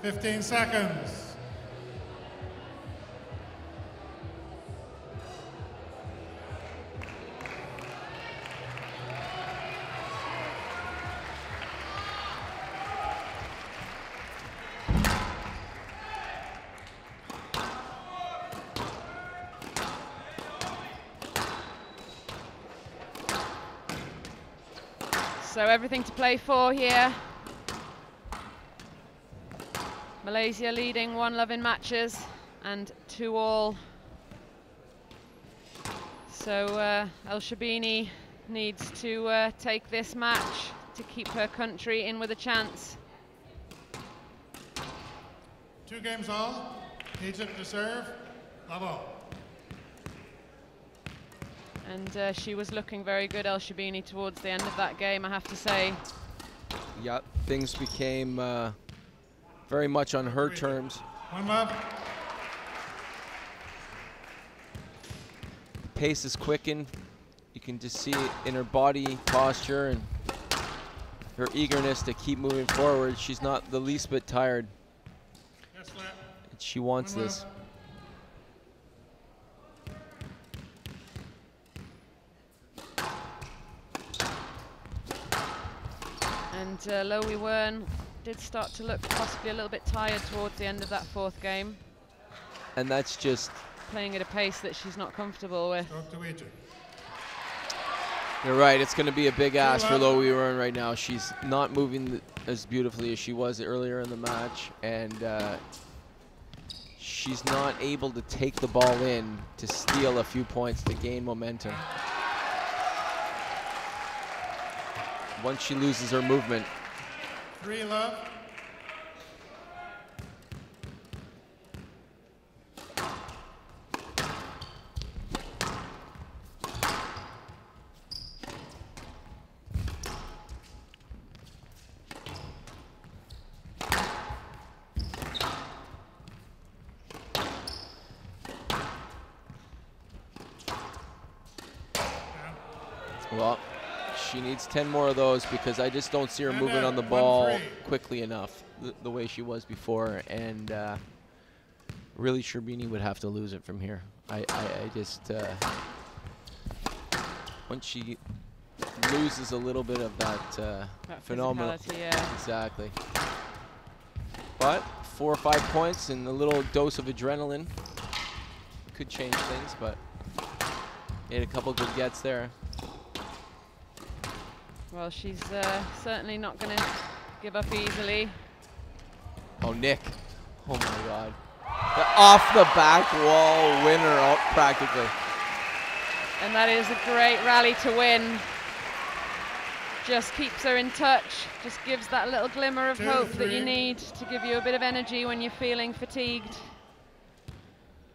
fifteen seconds. So everything to play for here. Malaysia leading one love in matches and two all. So uh, El Sherbini needs to uh, take this match to keep her country in with a chance. Two games all. Egypt to serve. Bravo. And uh, she was looking very good, El Sherbini, towards the end of that game, I have to say. Yep. things became uh, very much on her terms. One up. Pace is quickened. You can just see it in her body posture and her eagerness to keep moving forward. She's not the least bit tired. And she wants One this. Up. And uh, Low Wee Wern did start to look possibly a little bit tired towards the end of that fourth game. And that's just... playing at a pace that she's not comfortable with. You're right, it's going to be a big ask for Low Wee Wern right now. She's not moving th as beautifully as she was earlier in the match. And uh, she's not able to take the ball in to steal a few points to gain momentum. Once she loses her movement. Three love. Well, she needs ten more of those because I just don't see her moving on the ball quickly enough the, the way she was before. And uh, really, Sherbini would have to lose it from here. I, I, I just, uh, once she loses a little bit of that, uh, that phenomenal. Yeah. Exactly. But four or five points and a little dose of adrenaline could change things, but made a couple good gets there. Well, she's uh, certainly not going to give up easily. Oh, Nick. Oh, my God. The off the back wall winner, practically. And that is a great rally to win. Just keeps her in touch. Just gives that little glimmer of Two, hope three. that you need to give you a bit of energy when you're feeling fatigued.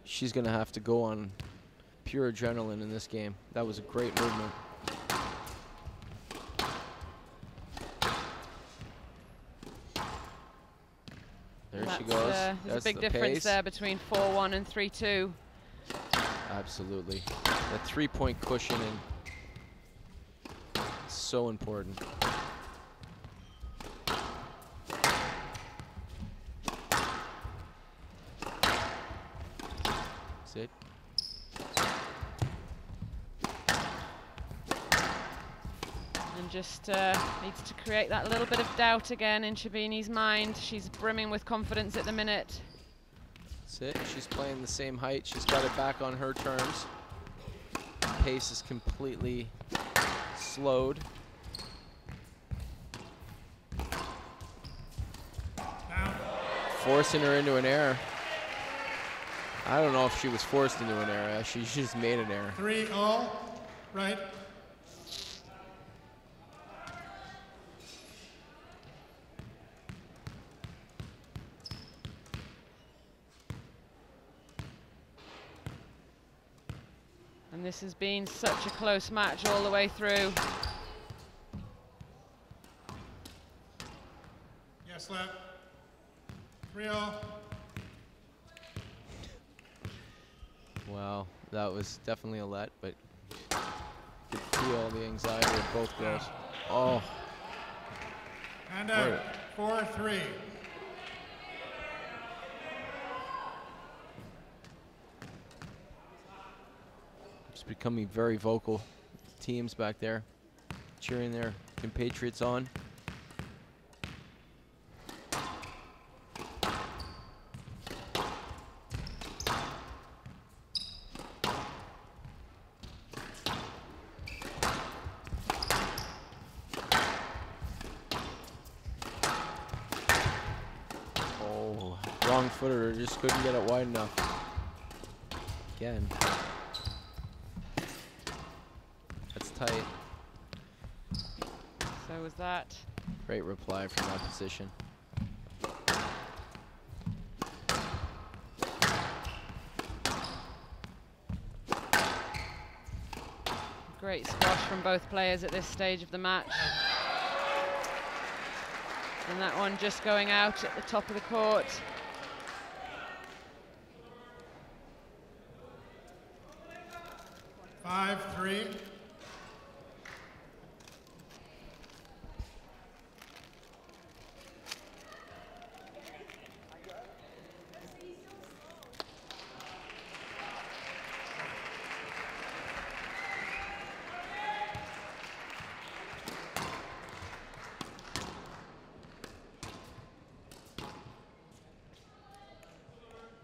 She's going to have to go on pure adrenaline in this game. That was a great movement. There she goes. Uh, there's That's a big the difference pace. there between four one and three two. Absolutely. The three-point cushioning is so important. Sit. Just uh, needs to create that little bit of doubt again in Sherbini's mind. She's brimming with confidence at the minute. That's it. She's playing the same height. She's got it back on her terms. Pace is completely slowed. Forcing her into an error. I don't know if she was forced into an error. She just made an error. Three all, right? And this has been such a close match all the way through. Yes, left. Real. Wow, that was definitely a let, but you could feel the anxiety of both girls. Oh. And out. four three. Becoming very vocal. Teams back there cheering their compatriots on. Oh, wrong footer, just couldn't get it wide enough. Again. Tight. So was that. Great reply from that position. Great squash from both players at this stage of the match. And that one just going out at the top of the court. five three.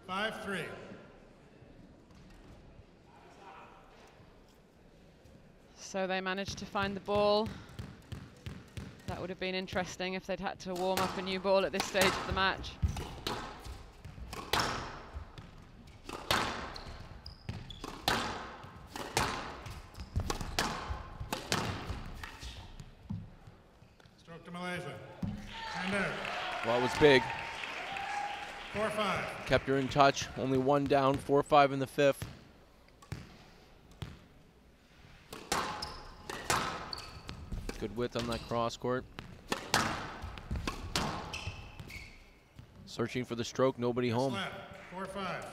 five three. So they managed to find the ball. That would have been interesting if they'd had to warm up a new ball at this stage of the match. Stroke to Malaysia. Well, it was big. four five. Kept her in touch. Only one down. four five in the fifth. Good width on that cross court. Searching for the stroke. Nobody home. four five. four five.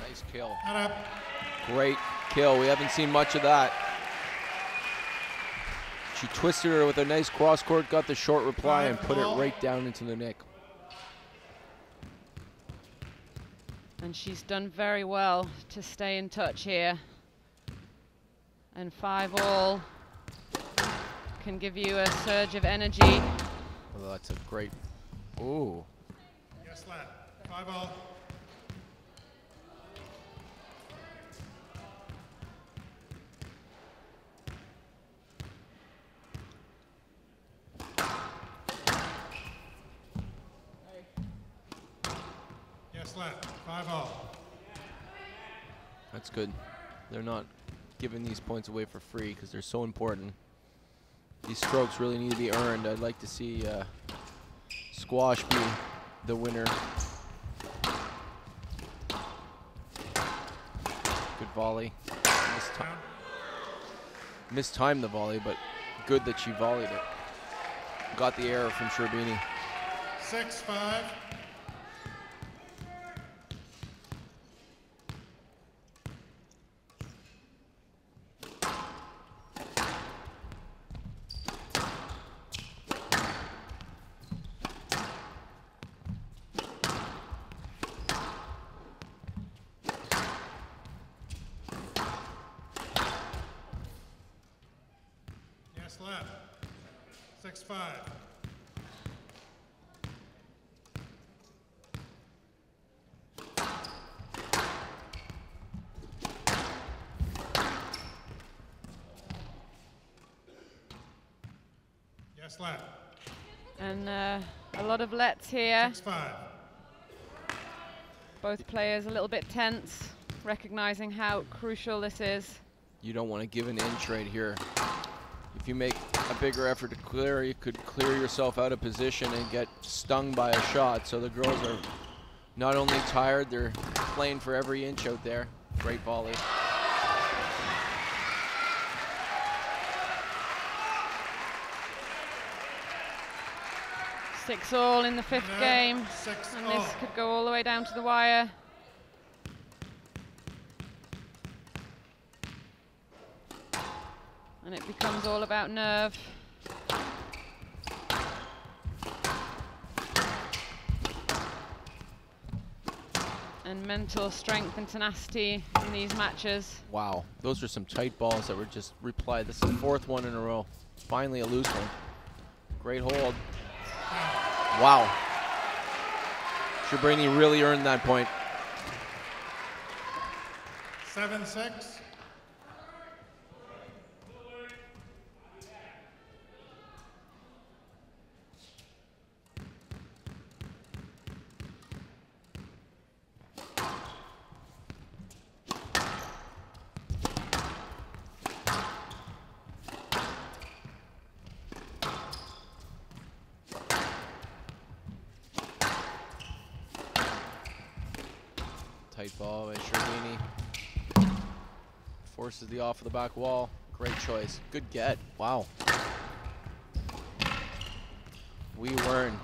Nice kill. Up. Great kill. We haven't seen much of that. She twisted her with a nice cross court, got the short reply, and put it right down into the nick. And she's done very well to stay in touch here. And five all can give you a surge of energy. Well, that's a great. Ooh. Yes, lad. Five all. That's good. They're not giving these points away for free because they're so important. These strokes really need to be earned. I'd like to see uh, squash be the winner. Good volley. Mistime mistimed the volley, but good that she volleyed it. Got the error from Sherbini. six five. And uh, a lot of lets here. Six five. Both players a little bit tense, recognizing how crucial this is. You don't want to give an in trade here. If you make a bigger effort to clear, you could clear yourself out of position and get stung by a shot. So the girls are not only tired, they're playing for every inch out there. Great volley. Six all in the fifth no, game, six and all. This could go all the way down to the wire. And it becomes all about nerve. and mental strength and tenacity in these matches. Wow, those are some tight balls that were just replied. This is the fourth one in a row. Finally a loose one. Great hold. Wow. Sherbini really earned that point. seven six. Tight ball by Sherbini. Forces the off of the back wall. Great choice. Good get. Wow. Wee Wern.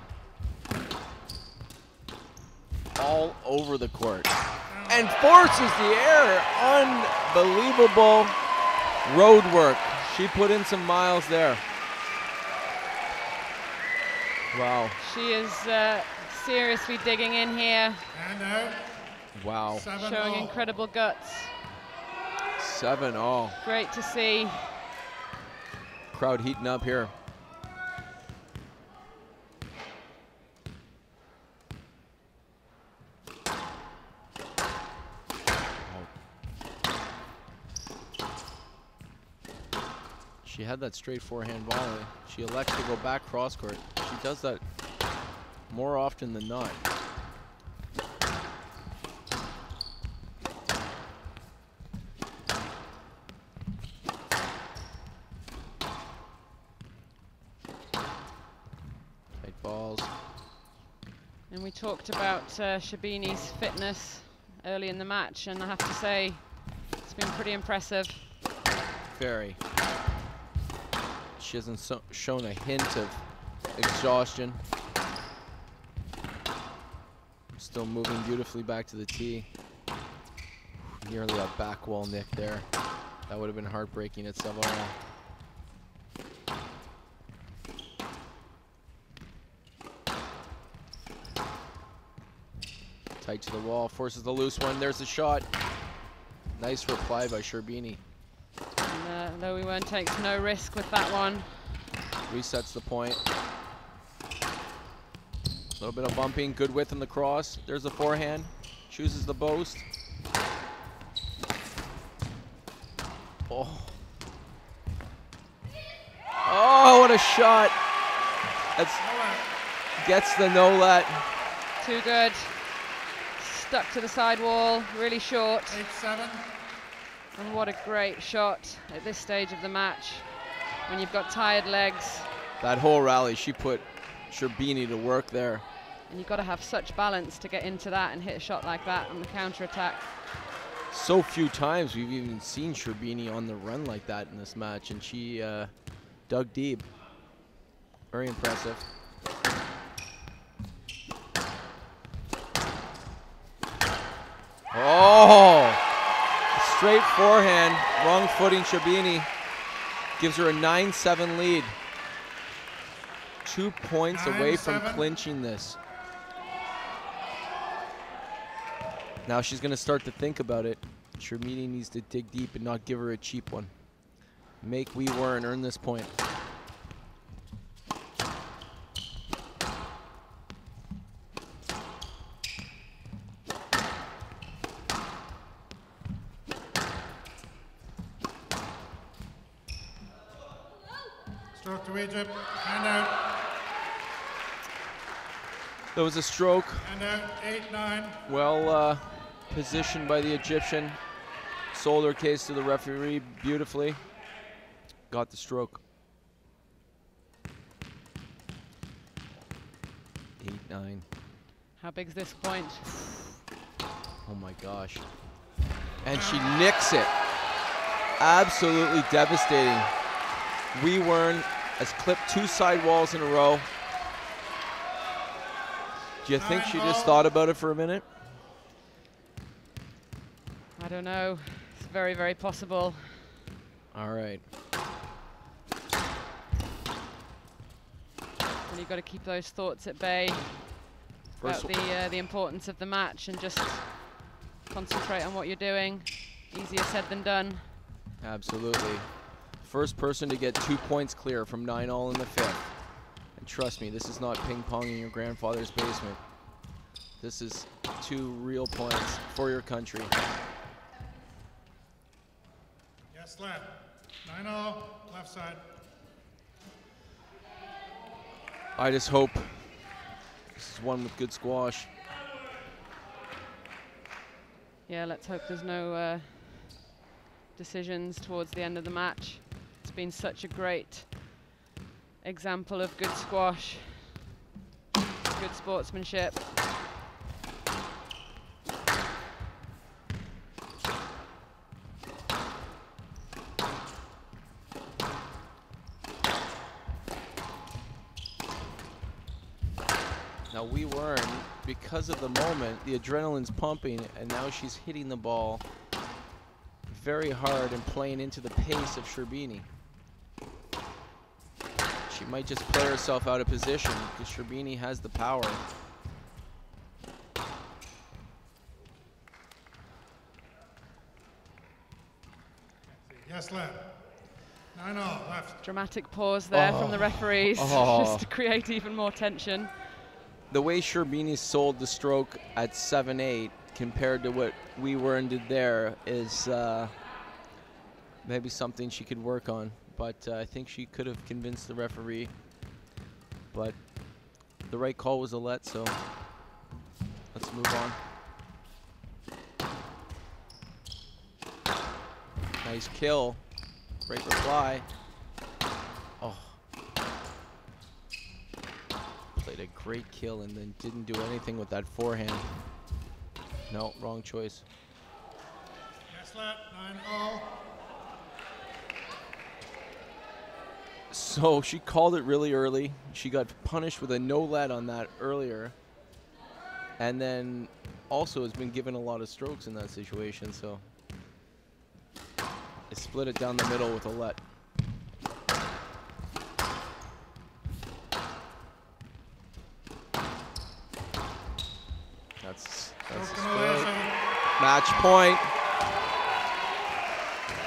All over the court. And forces the error. Unbelievable road work. She put in some miles there. Wow. She is uh, seriously digging in here. And out. Wow. Seven Showing all. Incredible guts. Seven all. Great to see. Crowd heating up here. She had that straight forehand volley. She elects to go back cross court. She does that more often than not. Talked about uh, Sherbini's fitness early in the match, and I have to say it's been pretty impressive. Very. She hasn't so shown a hint of exhaustion. Still moving beautifully back to the tee. Nearly a back wall nick there. That would have been heartbreaking at seven all. Tight to the wall, forces the loose one. There's the shot. Nice reply by Sherbini. And, uh, Low Wee Wern takes no risk with that one. Resets the point. A little bit of bumping, good width on the cross. There's the forehand. Chooses the post. Oh. Oh, what a shot. That's gets the no let. Too good. Stuck to the side wall, really short. eight seven. And what a great shot at this stage of the match when you've got tired legs. That whole rally, she put Sherbini to work there. And you've got to have such balance to get into that and hit a shot like that on the counter-attack. So few times we've even seen Sherbini on the run like that in this match, and she uh, dug deep. Very impressive. Oh, straight forehand, wrong footing. Sherbini gives her a nine seven lead. Two points nine away seven. from clinching this. Now she's going to start to think about it. Sherbini needs to dig deep and not give her a cheap one. Make Wee Wern earn this point. There was a stroke, and out, eight, nine. well uh, positioned by the Egyptian, sold her case to the referee beautifully, got the stroke. eight nine. How big's this point? Oh my gosh. And she nicks it. Absolutely devastating. Wee Wern has clipped two side walls in a row. Do you think she just thought about it for a minute? I don't know. It's very, very possible. All right. And you've got to keep those thoughts at bay about the, uh, the importance of the match and just concentrate on what you're doing. Easier said than done. Absolutely. First person to get two points clear from nine all in the fifth. And trust me, this is not ping-ponging your grandfather's basement. This is two real points for your country. Yes, left. Nine all, left side. I just hope this is one with good squash. Yeah, let's hope there's no uh, decisions towards the end of the match. It's been such a great example of good squash, good sportsmanship. Now Wee Wern, because of the moment, the adrenaline's pumping, and now she's hitting the ball very hard and playing into the pace of Sherbini. She might just play herself out of position because Sherbini has the power. Yes, left. Nine all, left. Dramatic pause there oh. from the referees oh. just to create even more tension. The way Sherbini sold the stroke at seven eight compared to what Wee Wern did there is uh, maybe something she could work on. But uh, I think she could have convinced the referee. But the right call was a let, so let's move on. Nice kill. Great reply. Oh. Played a great kill and then didn't do anything with that forehand. No, wrong choice. Yes, left, nine all. So she called it really early. She got punished with a no let on that earlier. And then also has been given a lot of strokes in that situation, so they split it down the middle with a let. That's, that's match point.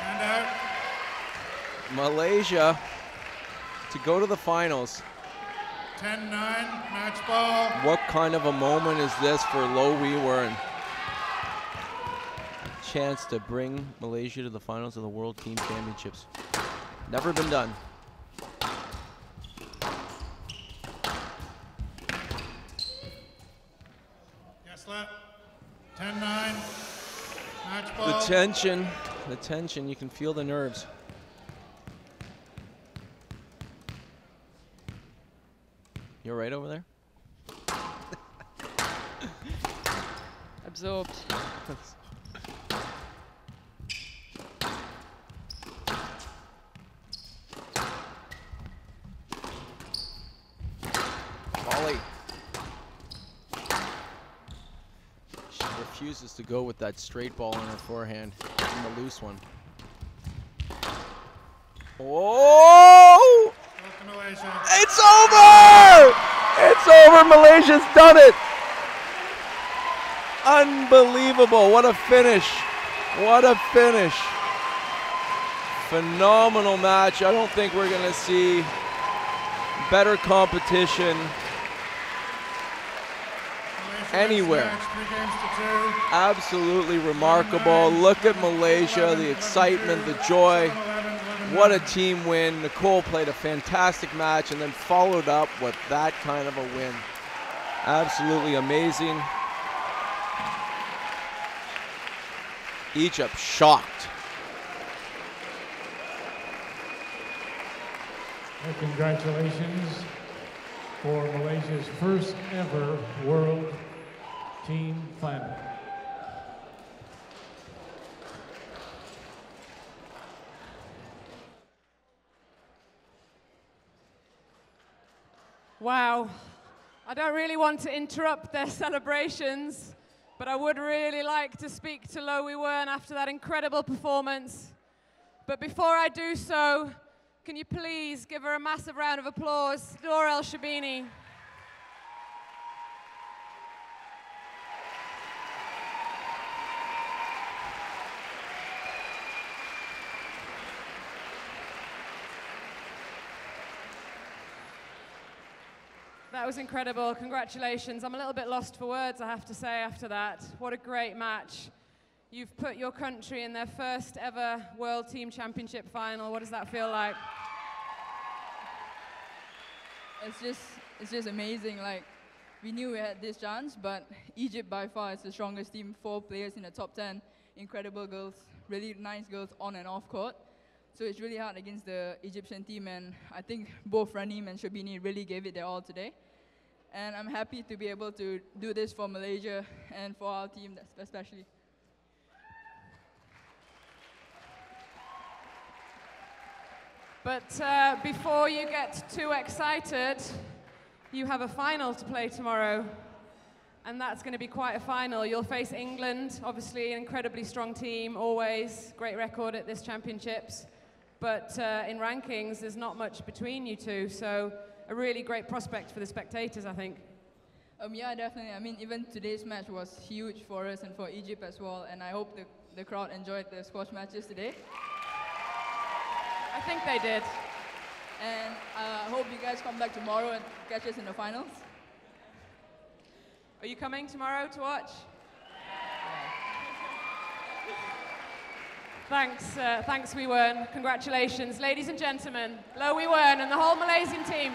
And out. Malaysia to go to the finals. ten nine, match ball. What kind of a moment is this for Low Wee Wern? Chance to bring Malaysia to the finals of the World Team Championships. Never been done. ten nine, match ball. The tension, the tension, you can feel the nerves. You're right over there? Absorbed. Refuses to go with that straight ball on her forehand and the loose one. Oh! It's over! It's over! Malaysia's done it! Unbelievable! What a finish! What a finish! Phenomenal match. I don't think we're gonna see better competition anywhere. Absolutely remarkable. Look at Malaysia, the excitement, the joy. What a team win. Nicole played a fantastic match and then followed up with that kind of a win. Absolutely amazing. Egypt shocked. Well, congratulations for Malaysia's first ever World Team Final. Wow. I don't really want to interrupt their celebrations, but I would really like to speak to Low Wee Wern after that incredible performance. But before I do so, can you please give her a massive round of applause, Nour El Sherbini. that was incredible. Congratulations. I'm a little bit lost for words, I have to say, after that. What a great match. You've put your country in their first ever World Team Championship final. What does that feel like? It's just, it's just amazing. Like, we knew we had this chance, but Egypt by far is the strongest team. Four players in the top ten. Incredible girls, really nice girls on and off court. So it's really hard against the Egyptian team, and I think both Raneem and Sherbini really gave it their all today. And I'm happy to be able to do this for Malaysia and for our team especially. But uh, before you get too excited, you have a final to play tomorrow. And that's going to be quite a final. You'll face England, obviously an incredibly strong team, always. Great record at this championships. But uh, in rankings, there's not much between you two. So a really great prospect for the spectators, I think. Um, yeah, definitely. I mean, even today's match was huge for us and for Egypt as well. And I hope the, the crowd enjoyed the squash matches today. I think they did. And I uh, hope you guys come back tomorrow and catch us in the finals. Are you coming tomorrow to watch? Yeah. Thanks, uh, thanks Wee Wern. Congratulations. Ladies and gentlemen, Low Wee Wern and the whole Malaysian team.